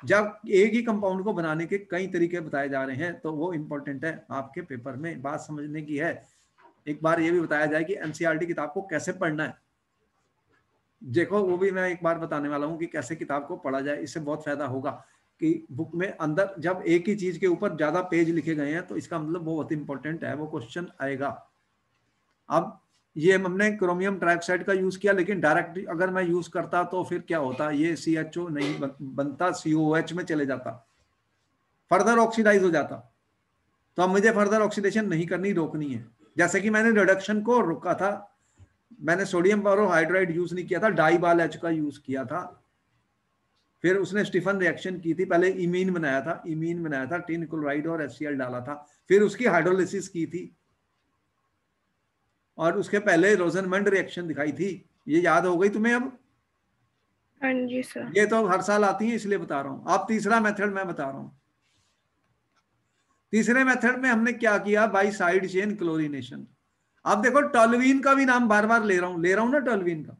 जब एक ही कंपाउंड को बनाने के कई तरीके बताए जा रहे हैं तो वो इम्पोर्टेंट है आपके पेपर में, बात समझने की है। एक बार ये भी बताया जाए कि एनसीईआरटी किताब को कैसे पढ़ना है, देखो वो भी मैं एक बार बताने वाला हूँ कि कैसे किताब को पढ़ा जाए। इससे बहुत फायदा होगा कि बुक में अंदर जब एक ही चीज के ऊपर ज्यादा पेज लिखे गए हैं तो इसका मतलब बहुत इंपॉर्टेंट है, वो क्वेश्चन आएगा। अब ये हमने क्रोमियम ट्राइऑक्साइड का यूज किया, लेकिन डायरेक्टली अगर मैं यूज करता तो फिर क्या होता, ये सीएचओ नहीं बनता, सीओएच में चले जाता, फर्दर ऑक्सीडाइज हो जाता। तो अब मुझे फर्दर ऑक्सीडेशन नहीं करनी, रोकनी है। जैसे कि मैंने रिडक्शन को रोका था, मैंने सोडियम बोरोहाइड्राइड यूज नहीं किया था, डाइबाल-H का यूज किया था। फिर उसने स्टीफन रिएक्शन की थी, पहले इमीन बनाया था, इमीन बनाया था, टिन क्लोराइड और एचसीएल डाला था, फिर उसकी हाइड्रोलिसिस की थी, और उसके पहले रोजनमंड रिएक्शन दिखाई थी। ये याद हो गई तुम्हें अब? हाँ जी सर। ये तो हर साल आती है इसलिए बता रहा हूँ। आप तीसरा मेथड मैं बता रहा हूँ। तीसरे मेथड में हमने क्या किया, बाई साइड चेन क्लोरीनेशन। आप देखो टोल्यूइन का भी नाम बार बार ले रहा हूँ, ले रहा हूँ ना टोल्यूइन का,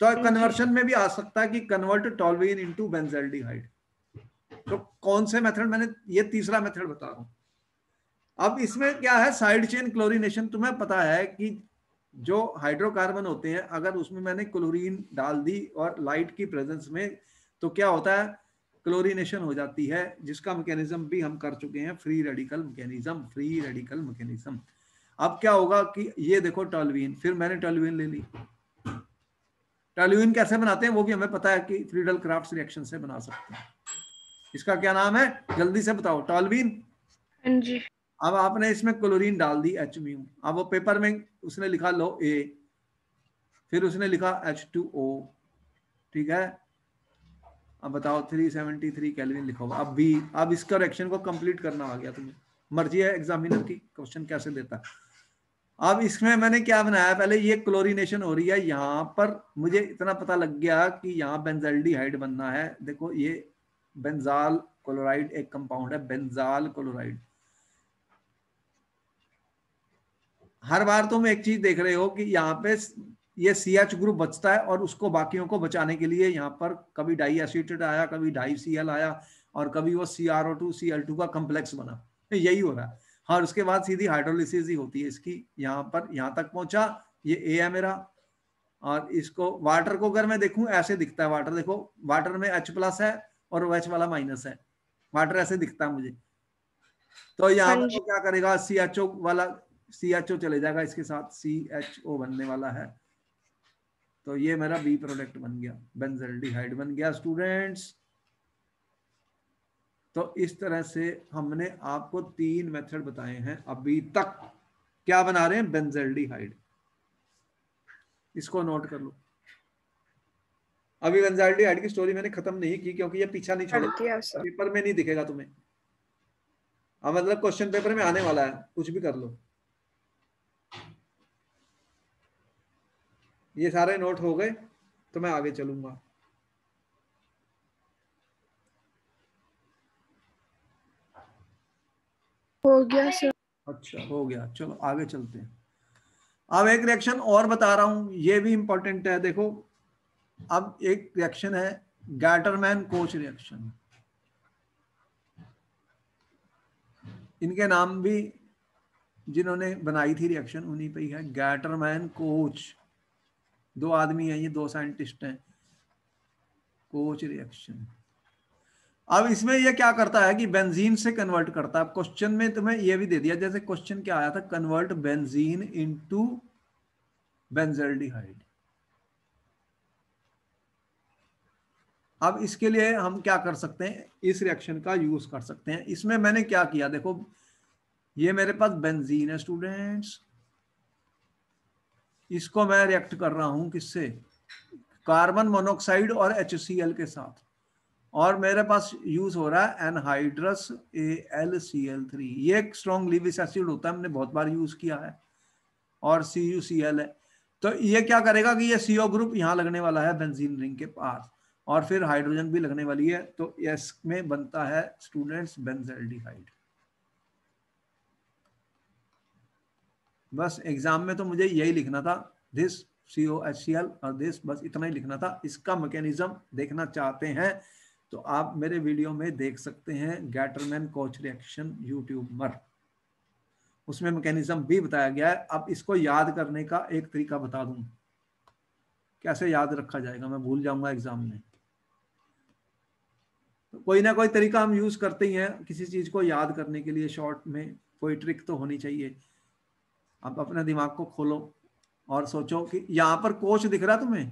तो कन्वर्शन में भी आ सकता है कि कन्वर्ट टोल्यूइन इनटू बेंजल्डिहाइड। तो कौन से मेथड, मैंने ये तीसरा मेथड बता रहा हूँ। अब इसमें क्या है, साइड चेन क्लोरीनेशन। तुम्हें पता है कि जो हाइड्रोकार्बन होते हैं अगर उसमें मैंने क्लोरीन डाल दी और लाइट की प्रेजेंस में, तो क्या होता है, क्लोरीनेशन हो जाती है, जिसका मैकेनिज्म भी हम कर चुके हैं, free radical mechanism, free radical mechanism. अब क्या होगा कि ये देखो टोल्यूइन, फिर मैंने टोल्यूइन ले ली। टोल्यूइन कैसे बनाते हैं वो भी हमें पता है कि फ्रीडल क्राफ्ट्स रिएक्शन से बना सकते हैं। इसका क्या नाम है, जल्दी से बताओ, टोल्यूइन जी। अब आपने इसमें क्लोरीन डाल दी एच म्यू, अब वो पेपर में उसने लिखा लो ए, फिर उसने लिखा एच टू ओ, ठीक है। अब बताओ तीन सौ तिहत्तर केल्विन लिखा होगा। अब बी, अब इसका रिएक्शन को कंप्लीट करना आ गया तुम्हें, मर्जी है एग्जामिनर की क्वेश्चन कैसे देता है। अब इसमें मैंने क्या बनाया, पहले ये क्लोरीनेशन हो रही है, यहाँ पर मुझे इतना पता लग गया कि यहाँ बेंजाल्डिहाइड बनना है। देखो ये बेंजाल क्लोराइड एक कंपाउंड है, बेंजाल क्लोराइड। हर बार तुम एक चीज देख रहे हो कि यहाँ पे ये सी एच ग्रुप बचता है और उसको बाकियों को बचाने के लिए यहाँ पर कभी डाई एसिटेट आया, कभी डाई सी एल आया और कभी वो C R O two C L two का कम्प्लेक्स बना, यही हो रहा है। और उसके बाद सीधी हाइड्रोलिसिस ही होती है इसकी, यहाँ पर यहाँ तक पहुंचा, ये ए है मेरा। और इसको वाटर को अगर मैं देखूं ऐसे दिखता है वाटर, देखो वाटर में एच प्लस है और एच वाला माइनस है, वाटर ऐसे दिखता है मुझे। तो यहाँ पर क्या करेगा, सी एच ओ वाला सी एच ओ चले जाएगा इसके साथ, सी एच ओ बनने वाला है। तो ये मेरा बी प्रोडक्ट बन गया, बेंजाल्डिहाइड बन गया स्टूडेंट्स। तो इस तरह से हमने आपको तीन मेथड बताए हैं अभी तक। क्या बना रहे हैं, बेंजाल्डिहाइड। इसको नोट कर लो। अभी बेंजाल्डिहाइड की स्टोरी मैंने खत्म नहीं की क्योंकि ये पीछा नहीं छोड़ेगा, पेपर में नहीं दिखेगा तुम्हें। अब मतलब क्वेश्चन पेपर में आने वाला है, कुछ भी कर लो। ये सारे नोट हो गए तो मैं आगे चलूंगा। हो गया सर। अच्छा हो गया, चलो आगे चलते हैं। अब एक रिएक्शन और बता रहा हूं, ये भी इंपॉर्टेंट है। देखो अब एक रिएक्शन है गैटरमैन-कोच रिएक्शन। इनके नाम भी जिन्होंने बनाई थी रिएक्शन उन्हीं पे ही है, गैटरमैन-कोच। दो आदमी हैं ये, दो साइंटिस्ट हैं। कोच रिएक्शन, अब इसमें ये क्या करता है कि बेंजीन से कन्वर्ट करता है। क्वेश्चन में तुम्हें ये भी दे दिया, जैसे क्वेश्चन क्या आया था, कन्वर्ट बेंजीन इनटू बेंजाल्डिहाइड। अब इसके लिए हम क्या कर सकते हैं, इस रिएक्शन का यूज कर सकते हैं। इसमें मैंने क्या किया, देखो ये मेरे पास बेंजीन है स्टूडेंट्स, इसको मैं रिएक्ट कर रहा हूं किससे, कार्बन मोनोऑक्साइड और एच सी एल के साथ, और मेरे पास यूज हो रहा है anhydrous A L C L three. ये एक स्ट्रॉन्ग लीविस एसिड होता है, हमने बहुत बार यूज किया है, और सी यू सी एल है। तो ये क्या करेगा कि ये सी ओ ग्रुप यहाँ लगने वाला है बेंजीन रिंग के पास, और फिर हाइड्रोजन भी लगने वाली है। तो इसमें बनता है स्टूडेंट्स बेंजाल्डिहाइड। बस एग्जाम में तो मुझे यही लिखना था, this C O H C L और दिस, बस इतना ही लिखना था। इसका मैकेनिज्म देखना चाहते हैं तो आप मेरे वीडियो में देख सकते हैं, गैटरमैन-कोच रिएक्शन यूट्यूब पर, उसमें मैकेनिज्म भी बताया गया है। अब इसको याद करने का एक तरीका बता दूं, कैसे याद रखा जाएगा, मैं भूल जाऊंगा एग्जाम में। तो कोई ना कोई तरीका हम यूज करते ही हैं किसी चीज को याद करने के लिए, शॉर्ट में कोई ट्रिक तो होनी चाहिए। अब अपने दिमाग को खोलो और सोचो कि यहाँ पर कोच दिख रहा तुम्हें,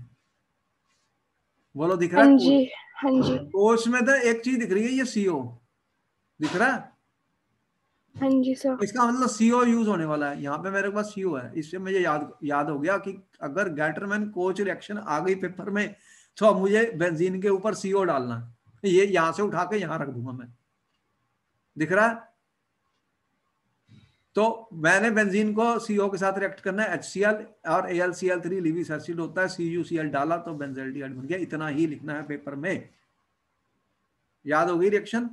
बोलो दिख रहा है कोच में, तो एक चीज दिख रही है ये सीओ दिख रहा है। हाँ जी सर। इसका मतलब सीओ यूज होने वाला है, यहाँ पे मेरे पास सीओ है। इससे मुझे याद याद हो गया कि अगर गैटरमैन कोच रिएक्शन आ गई पेपर में तो अब मुझे बेंजीन के ऊपर सीओ डालना है। ये यहाँ से उठा के यहाँ रख दूंगा मैं, दिख रहा है। तो मैंने बेंजीन को सीओ के साथ रिएक्ट करना है, एचसीएल और A L C L three Lewis acid होता है, सी यू सी एल डाला तो बेंजाल्डिहाइड बन गया। इतना ही लिखना है पेपर में। याद हो गई रिएक्शन?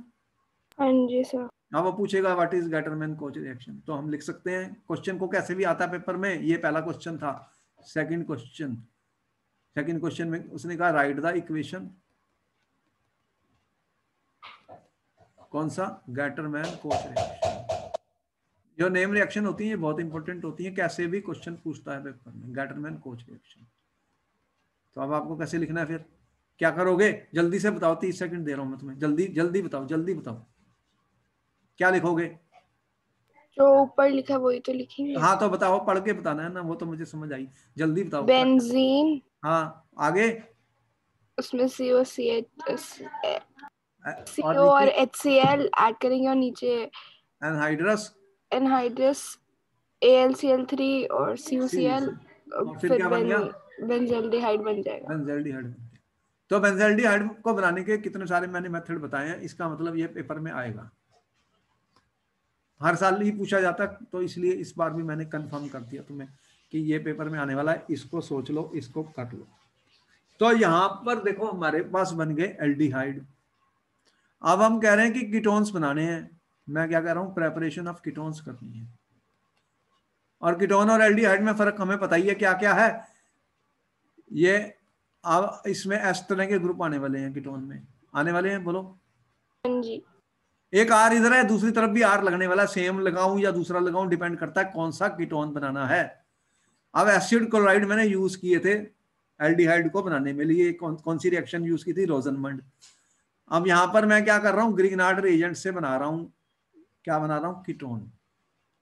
हाँ जी सर। अब वो पूछेगा व्हाट इज गैटरमैन-कोच रिएक्शन, तो हम लिख सकते हैं क्वेश्चन को कैसे भी आता है पेपर में। ये पहला क्वेश्चन था। सेकंड क्वेश्चन सेकंड क्वेश्चन में उसने कहा राइट द इक्वेशन, कौन सा, गैटरमैन-कोच रिएक्शन। जो नेम रिएक्शन होती है ये बहुत इंपॉर्टेंट होती है, कैसे भी क्वेश्चन पूछता है पेपर में, गैटरमैन-कोच रिएक्शन। तो अब आपको कैसे लिखना है, फिर क्या करोगे, जल्दी से बताओ, तीस सेकंड दे रहा हूं मैं तुम्हें, जल्दी जल्दी बताओ, जल्दी बताओ क्या लिखोगे। जो ऊपर लिखा वही तो लिखेंगे। हाँ तो बताओ, पढ़ के बताना है ना, वो तो मुझे समझ आई, जल्दी बताओ। बेंजीन, हाँ आगे, उसमें सीओ सीओ और एचसीएल ऐड करेंगे और नीचे anhydrous anhydrous A L C L three और सी यू सी एल, और फिर क्या बन गया, बेंजाल्डिहाइड बन जाएगा। बेंजाल्डिहाइड। तो बेंजाल्डिहाइड को बनाने के कितने सारे मैंने मेथड बताए हैं, इसका मतलब ये पेपर में आएगा। हर साल ही पूछा जाता, तो इसलिए इस बार भी मैंने कंफर्म कर दिया तुम्हें कि ये पेपर में आने वाला है, इसको सोच लो, इसको कर लो। तो यहाँ पर देखो हमारे पास बन गए एल्डिहाइड। अब हम कह रहे हैं कि कीटोन्स बनाने हैं। मैं क्या कह रहा हूँ, प्रेपरेशन ऑफ कीटोन्स करनी है। और कीटोन और एल्डिहाइड में फर्क हमें पता ही है क्या क्या है। ये अब इसमें एस तरह के ग्रुप आने वाले हैं, कीटोन में आने वाले हैं, बोलो जी। एक आर इधर है, दूसरी तरफ भी आर लगने वाला, सेम लगाऊं या दूसरा लगाऊं डिपेंड करता है कौन सा कीटोन बनाना है। अब एसिड क्लोराइड मैंने यूज किए थे एल्डिहाइड को बनाने में, लिए कौन कौन सी रिएक्शन यूज की थी, रोजनमंड। अब यहाँ पर मैं क्या कर रहा हूँ, ग्रीगनार्ड रिएजेंट से बना रहा हूँ, क्या बना रहा हूँ, कीटोन।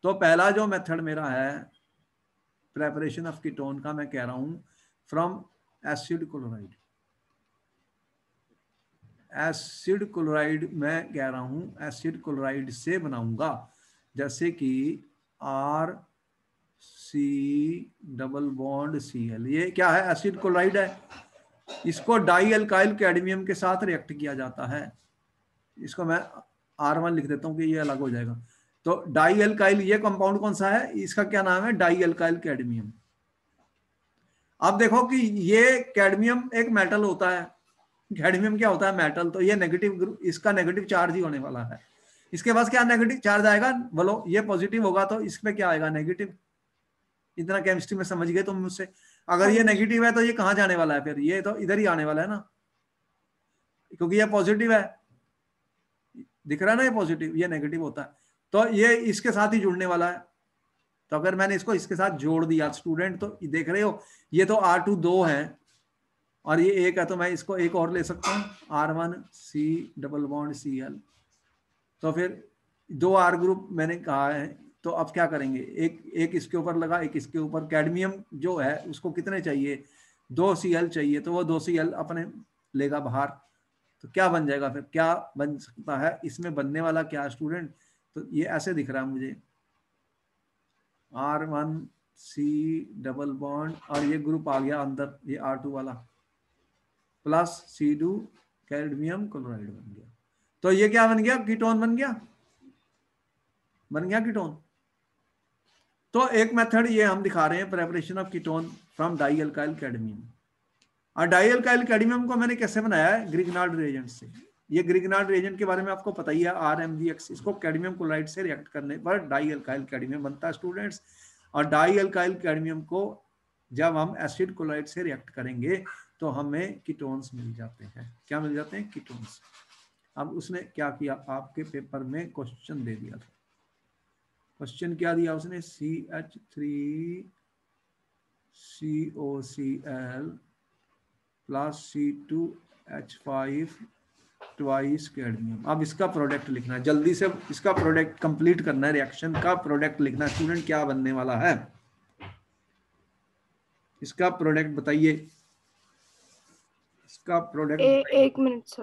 तो पहला जो मेथड मेरा है प्रेपरेशन ऑफ कीटोन का, मैं कह रहा हूँ from acid chloride. Acid chloride मैं कह रहा हूँ एसिड क्लोराइड से बनाऊंगा, जैसे कि R C double bond C L, ये क्या है, एसिड क्लोराइड है। इसको डाई अल्काइल कैडमियम के साथ रिएक्ट किया जाता है। इसको मैं आर वन लिख देता हूँ कि ये अलग हो जाएगा। तो डाई अल्काइल, ये कंपाउंड कौन सा है, इसका क्या नाम है, डाई अल्काइल कैडमियम। अब देखो कि ये कैडमियम एक मेटल होता है, कैडमियम क्या होता है, मेटल। तो ये नेगेटिव, इसका नेगेटिव चार्ज ही होने वाला है। इसके पास क्या नेगेटिव चार्ज आएगा, बोलो, ये पॉजिटिव होगा तो इस पे क्या आएगा, नेगेटिव। इतना केमिस्ट्री में समझ गए तुम मुझसे। अगर ये नेगेटिव है तो ये कहाँ जाने वाला है फिर, ये तो इधर ही आने वाला है ना, क्योंकि ये पॉजिटिव है, दिख रहा है ना, ये पॉजिटिव, ये नेगेटिव होता है, तो ये इसके साथ ही जुड़ने वाला है। तो अगर मैंने इसको इसके साथ जोड़ दिया स्टूडेंट, तो देख रहे हो ये तो आर टू दो है और ये एक है, तो मैं इसको एक और ले सकता हूँ, R one C double bond C L. तो फिर दो आर ग्रुप मैंने कहा है, तो अब क्या करेंगे, एक एक इसके ऊपर लगा, एक इसके ऊपर। कैडमियम जो है उसको कितने चाहिए, दो सी एल चाहिए, तो वो दो सी एल अपने लेगा बाहर। तो क्या बन जाएगा फिर, क्या बन सकता है इसमें, बनने वाला क्या स्टूडेंट, तो ये ऐसे दिख रहा है मुझे, R one C double bond और ये ग्रुप आ गया अंदर, ये आर टू वाला प्लस सीडू कैडमियम क्लोराइड बन गया। तो ये क्या बन गया, कीटोन बन गया, बन गया कीटोन। तो एक मेथड ये हम दिखा रहे हैं, preparation of ketone from di alkyl cadmium. और डाई अल्काइल कैडमियम को मैंने कैसे बनाया है, ग्रीगनार्ड रिएजेंट से। ये ग्रीगनार्ड रिएजेंट के बारे में आपको पता ही है, आर एम वी एक्स। इसको कैडमियम क्लोराइड से रिएक्ट करने पर डाई अल्काइल कैडमियम बनता है स्टूडेंट्स। और डाई अल्काइल कैडमियम को जब हम एसिड क्लोराइड से रिएक्ट करेंगे तो हमें कीटोन्स मिल जाते हैं। क्या मिल जाते हैं, कीटोन्स। अब उसने क्या किया, आपके पेपर में क्वेश्चन दे दिया था। क्वेश्चन क्या दिया उसने, C H three C O C L plus C two H five twice cadmium. अब इसका प्रोडक्ट लिखना है, जल्दी से इसका प्रोडक्ट कंप्लीट करना है, रिएक्शन का प्रोडक्ट लिखना स्टूडेंट। क्या बनने वाला है, इसका प्रोडक्ट बताइए, इसका प्रोडक्ट ए, एक minute sir.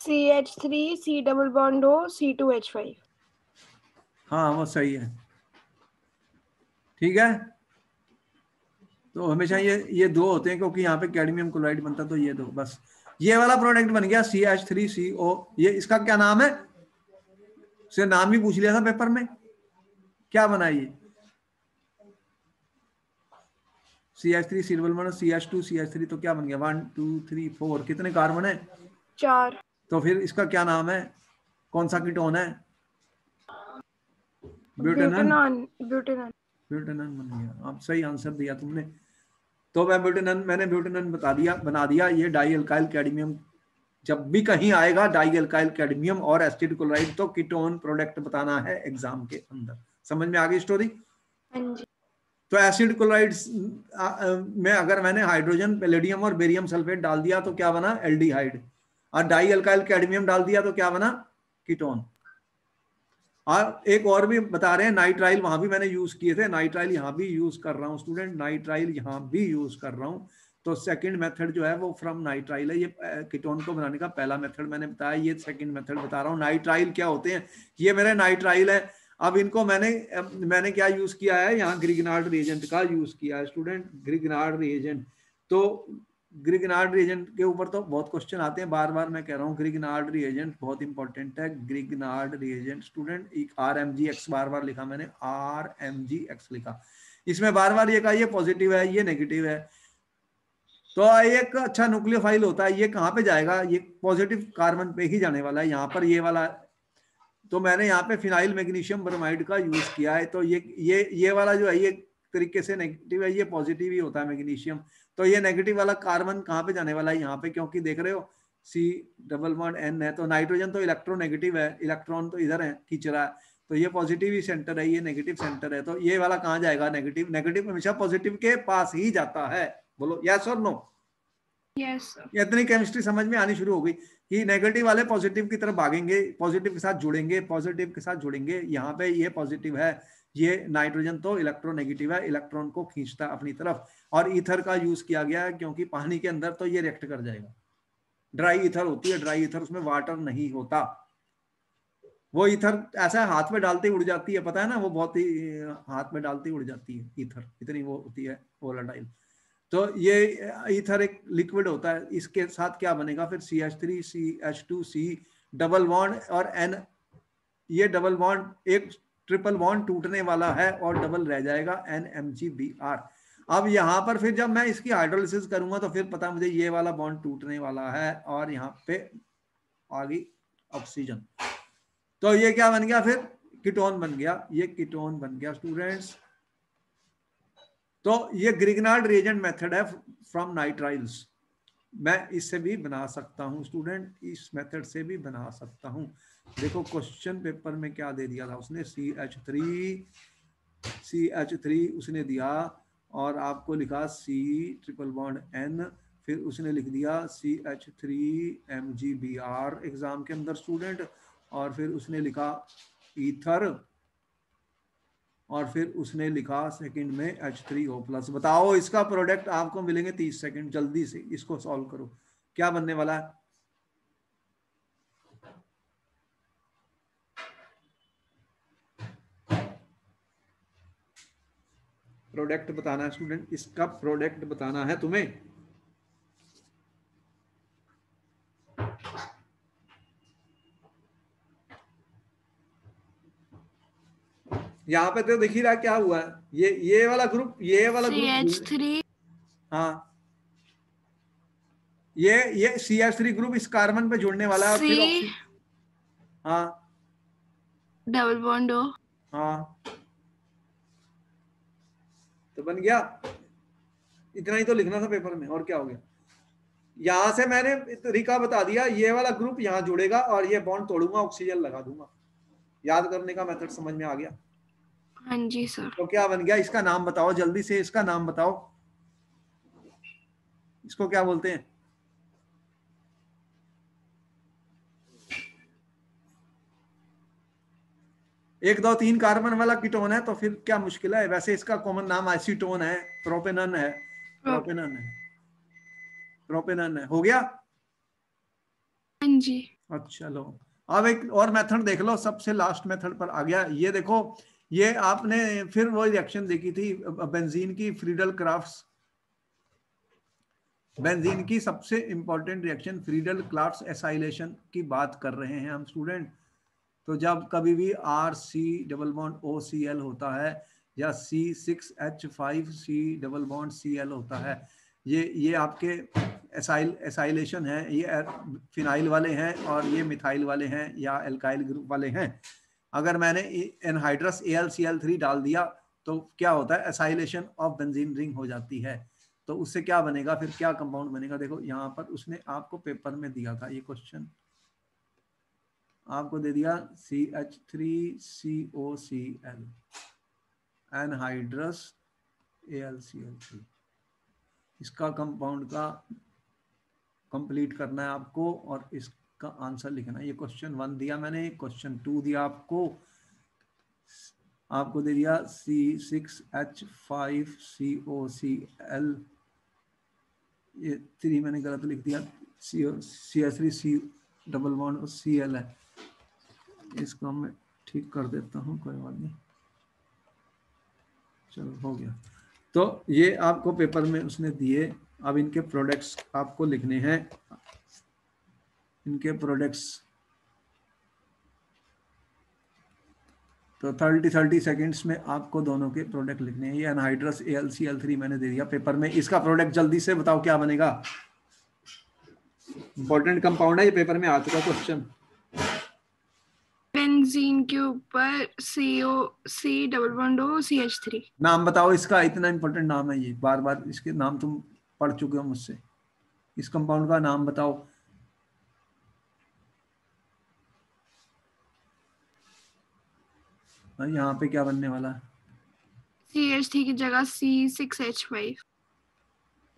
C H three C double bond O C two H five. हाँ वो सही है, ठीक है। तो हमेशा ये ये दो होते हैं क्योंकि यहाँ पे कैडमियम क्लोराइड बनता, तो ये दो, बस ये वाला प्रोडक्ट बन गया सी एच थ्री सी ओ। ये इसका क्या नाम है, से नाम ही पूछ लिया था पेपर में, क्या बना ये C H three C double bond C H two C H three. तो क्या बन गया, वन टू थ्री फोर, कितने कार्बन है, चार। तो फिर इसका क्या नाम है, कौन सा कीटोन है, ब्यूटेनॉन, ब्यूटेनॉन, ब्यूटेनन बन गया। आप सही आंसर दिया तुमने। तो मैं ब्यूटेनन, मैंने ब्यूटेनन बता दिया, बना दिया। ये डाई अल्काइल कैडमियम जब भी कहीं आएगा, डाई अल्काइल कैडमियम और एसिड क्लोराइड, तो कीटोन प्रोडक्ट बताना है एग्जाम के अंदर। समझ में आ गई स्टोरी। तो एसिड क्लोराइड में अगर मैंने हाइड्रोजन, पैलेडियम और बेरियम सल्फेट डाल दिया तो क्या बना, एल्डिहाइड। और डाई अल्काइल कैडमियम डाल दिया तो क्या बना, कीटोन। और एक और भी बता रहे हैं, नाइट्राइल वहां भी मैंने यूज किए थे, नाइट्राइल यहाँ भी यूज कर रहा हूँ स्टूडेंट, नाइट्राइल यहाँ भी यूज कर रहा हूँ। तो सेकंड मेथड जो है वो फ्रॉम नाइट्राइल है, ये कीटोन को बनाने का पहला मेथड मैंने बताया, ये सेकंड मेथड बता रहा हूँ। नाइट्राइल क्या होते हैं, ये मेरे नाइट्राइल है। अब इनको मैंने मैंने क्या यूज किया है, यहाँ ग्रिगनार्ड रिएजेंट का यूज किया है स्टूडेंट, ग्रिगनार्ड रिएजेंट। तो ग्रिगनार्ड रिएजेंट के ऊपर तो बहुत क्वेश्चन आते हैं, बार बार मैं कह रहा हूँ ग्रिगनार्ड रिएजेंट बहुत इंपॉर्टेंट है। ग्रिगनार्ड रिएजेंट स्टूडेंट, एक आर एम जी एक्स बार बार लिखा मैंने, आर एम जी एक्स लिखा, इसमें बार बार ये कहा ये पॉजिटिव है ये नेगेटिव है। तो एक अच्छा न्यूक्लियोफाइल होता है, ये कहाँ पे जाएगा, ये पॉजिटिव कार्बन पे ही जाने वाला है, यहाँ पर ये वाला। तो मैंने यहाँ पे फिनाइल मैग्नीशियम ब्रोमाइड का यूज किया है, तो ये ये ये वाला जो है ये तरीके से नेगेटिव है, ये पॉजिटिव ही होता है मैग्नीशियम। तो ये नेगेटिव वाला कार्बन कहाँ पे जाने वाला है, यहाँ पे, क्योंकि देख रहे हो सी डबल वन एन है, तो नाइट्रोजन तो इलेक्ट्रोनेगेटिव है, इलेक्ट्रॉन तो इधर है खींच रहा है, तो ये पॉजिटिव ही सेंटर है, ये नेगेटिव सेंटर है। तो ये वाला कहाँ जाएगा, नेगेटिव, नेगेटिव हमेशा पॉजिटिव के पास ही जाता है। बोलो यस और नो। यस सर, इतनी केमिस्ट्री समझ में आनी शुरू हो गई कि नेगेटिव वाले पॉजिटिव की तरफ भागेंगे, पॉजिटिव के साथ जुड़ेंगे, पॉजिटिव के साथ जुड़ेंगे। यहाँ पे ये पॉजिटिव है, ये नाइट्रोजन तो इलेक्ट्रोनेगेटिव है, इलेक्ट्रॉन को खींचता अपनी तरफ। और ईथर का यूज किया गया है क्योंकि पानी के अंदर तो ये रिएक्ट कर जाएगा, ड्राई ईथर होती है, ड्राई ईथर, उसमें वाटर नहीं होता। वो ईथर ऐसा हाथ में डालते ही उड़ जाती है, पता है ना, वो बहुत ही हाथ में डालते ही उड़ जाती है ईथर, इतनी वो होती है वोलेटाइल। तो ये ईथर एक लिक्विड होता है, इसके साथ क्या बनेगा फिर, C H three C H two C double bond और एन, ये डबल बॉन्ड एक ट्रिपल बॉन्ड टूटने वाला है और डबल रह जाएगा N M G B R. अब यहाँ पर फिर जब मैं इसकी हाइड्रोलिसिस करूंगा तो फिर पता मुझे ये वाला बॉन्ड टूटने वाला है और यहाँ पे आ गई ऑक्सीजन। तो ये क्या बन गया फिर, कीटोन बन गया, ये कीटोन बन गया स्टूडेंट्स। तो ये ग्रिगनार्ड रिएजेंट मेथड है फ्रॉम नाइट्राइल्स, मैं इससे भी बना सकता हूं स्टूडेंट, इस मेथड से भी बना सकता हूं। देखो क्वेश्चन पेपर में क्या दे दिया था उसने, C H three C H three उसने दिया और आपको लिखा सी ट्रिपल बॉन्ड एन, फिर उसने लिख दिया C H three M G B R exam के अंदर स्टूडेंट, और फिर उसने लिखा ईथर और फिर उसने लिखा सेकंड में एच थ्री ओ प्लस। बताओ इसका प्रोडक्ट आपको मिलेंगे तीस सेकंड, जल्दी से इसको सॉल्व करो, क्या बनने वाला है। प्रोडक्ट बताना है स्टूडेंट, इसका प्रोडक्ट बताना है तुम्हें। यहाँ पे तो देख ही रहा क्या हुआ है, ये ये वाला ग्रुप, ये वाला ग्रुप हाँ, ये ये सी एच थ्री ग्रुप इस कार्बन पे जुड़ने वाला है, हाँ डबल बॉन्ड हो, हाँ तो बन गया। इतना ही तो लिखना था पेपर में, और क्या हो गया। यहां से मैंने तरीका बता दिया, ये वाला ग्रुप यहाँ जुड़ेगा और ये बॉन्ड तोड़ूंगा, ऑक्सीजन लगा दूंगा। याद करने का मेथड समझ में आ गया। हाँ जी सर। तो क्या बन गया, इसका नाम बताओ जल्दी से, इसका नाम बताओ, इसको क्या बोलते हैं। एक दो तीन कार्बन वाला कीटोन है तो फिर क्या मुश्किल है, वैसे इसका कॉमन नाम आइसीटोन है, प्रोपेनन है, प्रोपेनन है, प्रोपेनन है। हो गया। हाँ जी। अच्छा लो, अब एक और मेथड देख लो, सबसे लास्ट मेथड पर आ गया। ये देखो, ये आपने फिर वो रिएक्शन देखी थी बेंजीन की, फ्रीडल क्राफ्ट्स, बेंजीन की सबसे important reaction Friedel Crafts acylation की बात कर रहे हैं हम स्टूडेंट। तो जब कभी भी R C double bond O C L होता है या C six H five C double bond C L होता है, ये ये आपके एसाइल एसाइलेशन है, ये फिनाइल वाले हैं और ये मिथाइल वाले हैं या एल्काइल ग्रुप वाले हैं। अगर मैंने anhydrous A L C L three डाल दिया तो क्या होता है, एसाइलेशन ऑफ बेंजीन रिंग हो जाती है। तो उससे क्या बनेगा फिर, क्या कंपाउंड बनेगा। देखो यहाँ पर उसने आपको पेपर में दिया था ये क्वेश्चन, आपको दे दिया C H three C O C L anhydrous A L C L three, इसका कंपाउंड का कंप्लीट करना है आपको और इस का आंसर लिखना है। ये क्वेश्चन वन दिया मैंने, क्वेश्चन टू दिया आपको, आपको दे दिया C six H five C O C L ये थ्री मैंने गलत लिख दिया, सी और C S three C double one और सी एल है, इसको मैं ठीक कर देता हूँ, कोई बात नहीं, चलो हो गया। तो ये आपको पेपर में उसने दिए, अब इनके प्रोडक्ट्स आपको लिखने हैं, इनके प्रोडक्ट्स। तो थर्टी थर्टी सेकेंड्स में आपको दोनों के प्रोडक्ट लिखने हैं। ये anhydrous A L C L three मैंने दे दिया पेपर में, इसका प्रोडक्ट जल्दी से बताओ क्या बनेगा, इंपॉर्टेंट कंपाउंड है, ये पेपर में आ चुका क्वेश्चन। बेंजीन के ऊपर CO C double bond O C H three, नाम बताओ इसका, इतना इंपॉर्टेंट नाम है ये, बार बार इसके नाम तुम पढ़ चुके हो मुझसे, इस कंपाउंड का नाम बताओ। यहाँ पे क्या बनने वाला है, सी एच थ्री की जगह सी सिक्स एच फाइव,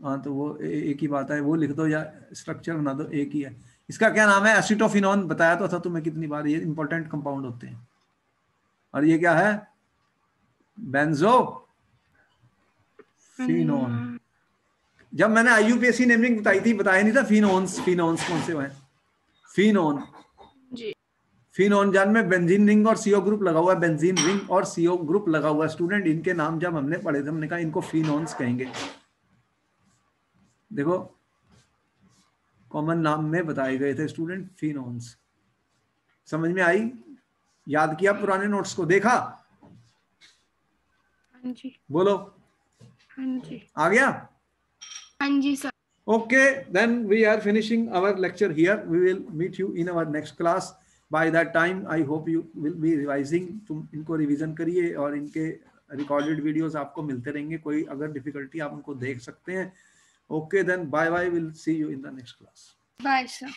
हाँ तो वो एक ही बात है, वो लिख दो या स्ट्रक्चर बना दो, एक ही है। इसका क्या नाम है, एसिटोफिनोन, बताया तो था तुम्हें कितनी बार, ये इंपॉर्टेंट कंपाउंड होते हैं। और ये क्या है, बेंजोफिनोन। जब मैंने I U P S C naming बताई थी बताया नहीं था फिनोन्स, फिनोन्स कौन से हैं, फिनोन जी, फिनोन जान में बेंजीन रिंग और सीओ ग्रुप लगा हुआ है, बेंजीन रिंग और सीओ ग्रुप लगा हुआ है। स्टूडेंट इनके नाम जब हमने पढ़े थे हमने कहा इनको फिनोन्स कहेंगे, देखो कॉमन नाम में बताए गए थे स्टूडेंट फिनोन्स। समझ में आई, याद किया पुराने नोट्स को, देखा जी, बोलो जी, आ गया जी sir. Okay then we are finishing our lecture here, we will meet you in our next class. By that time, I hope you will be revising. तुम इनको रिवीजन करिए और इनके रिकॉर्डेड वीडियोस आपको मिलते रहेंगे, कोई अगर डिफिकल्टी आप उनको देख सकते हैं। Okay then bye-bye. We'll see you in the next class. Bye, sir.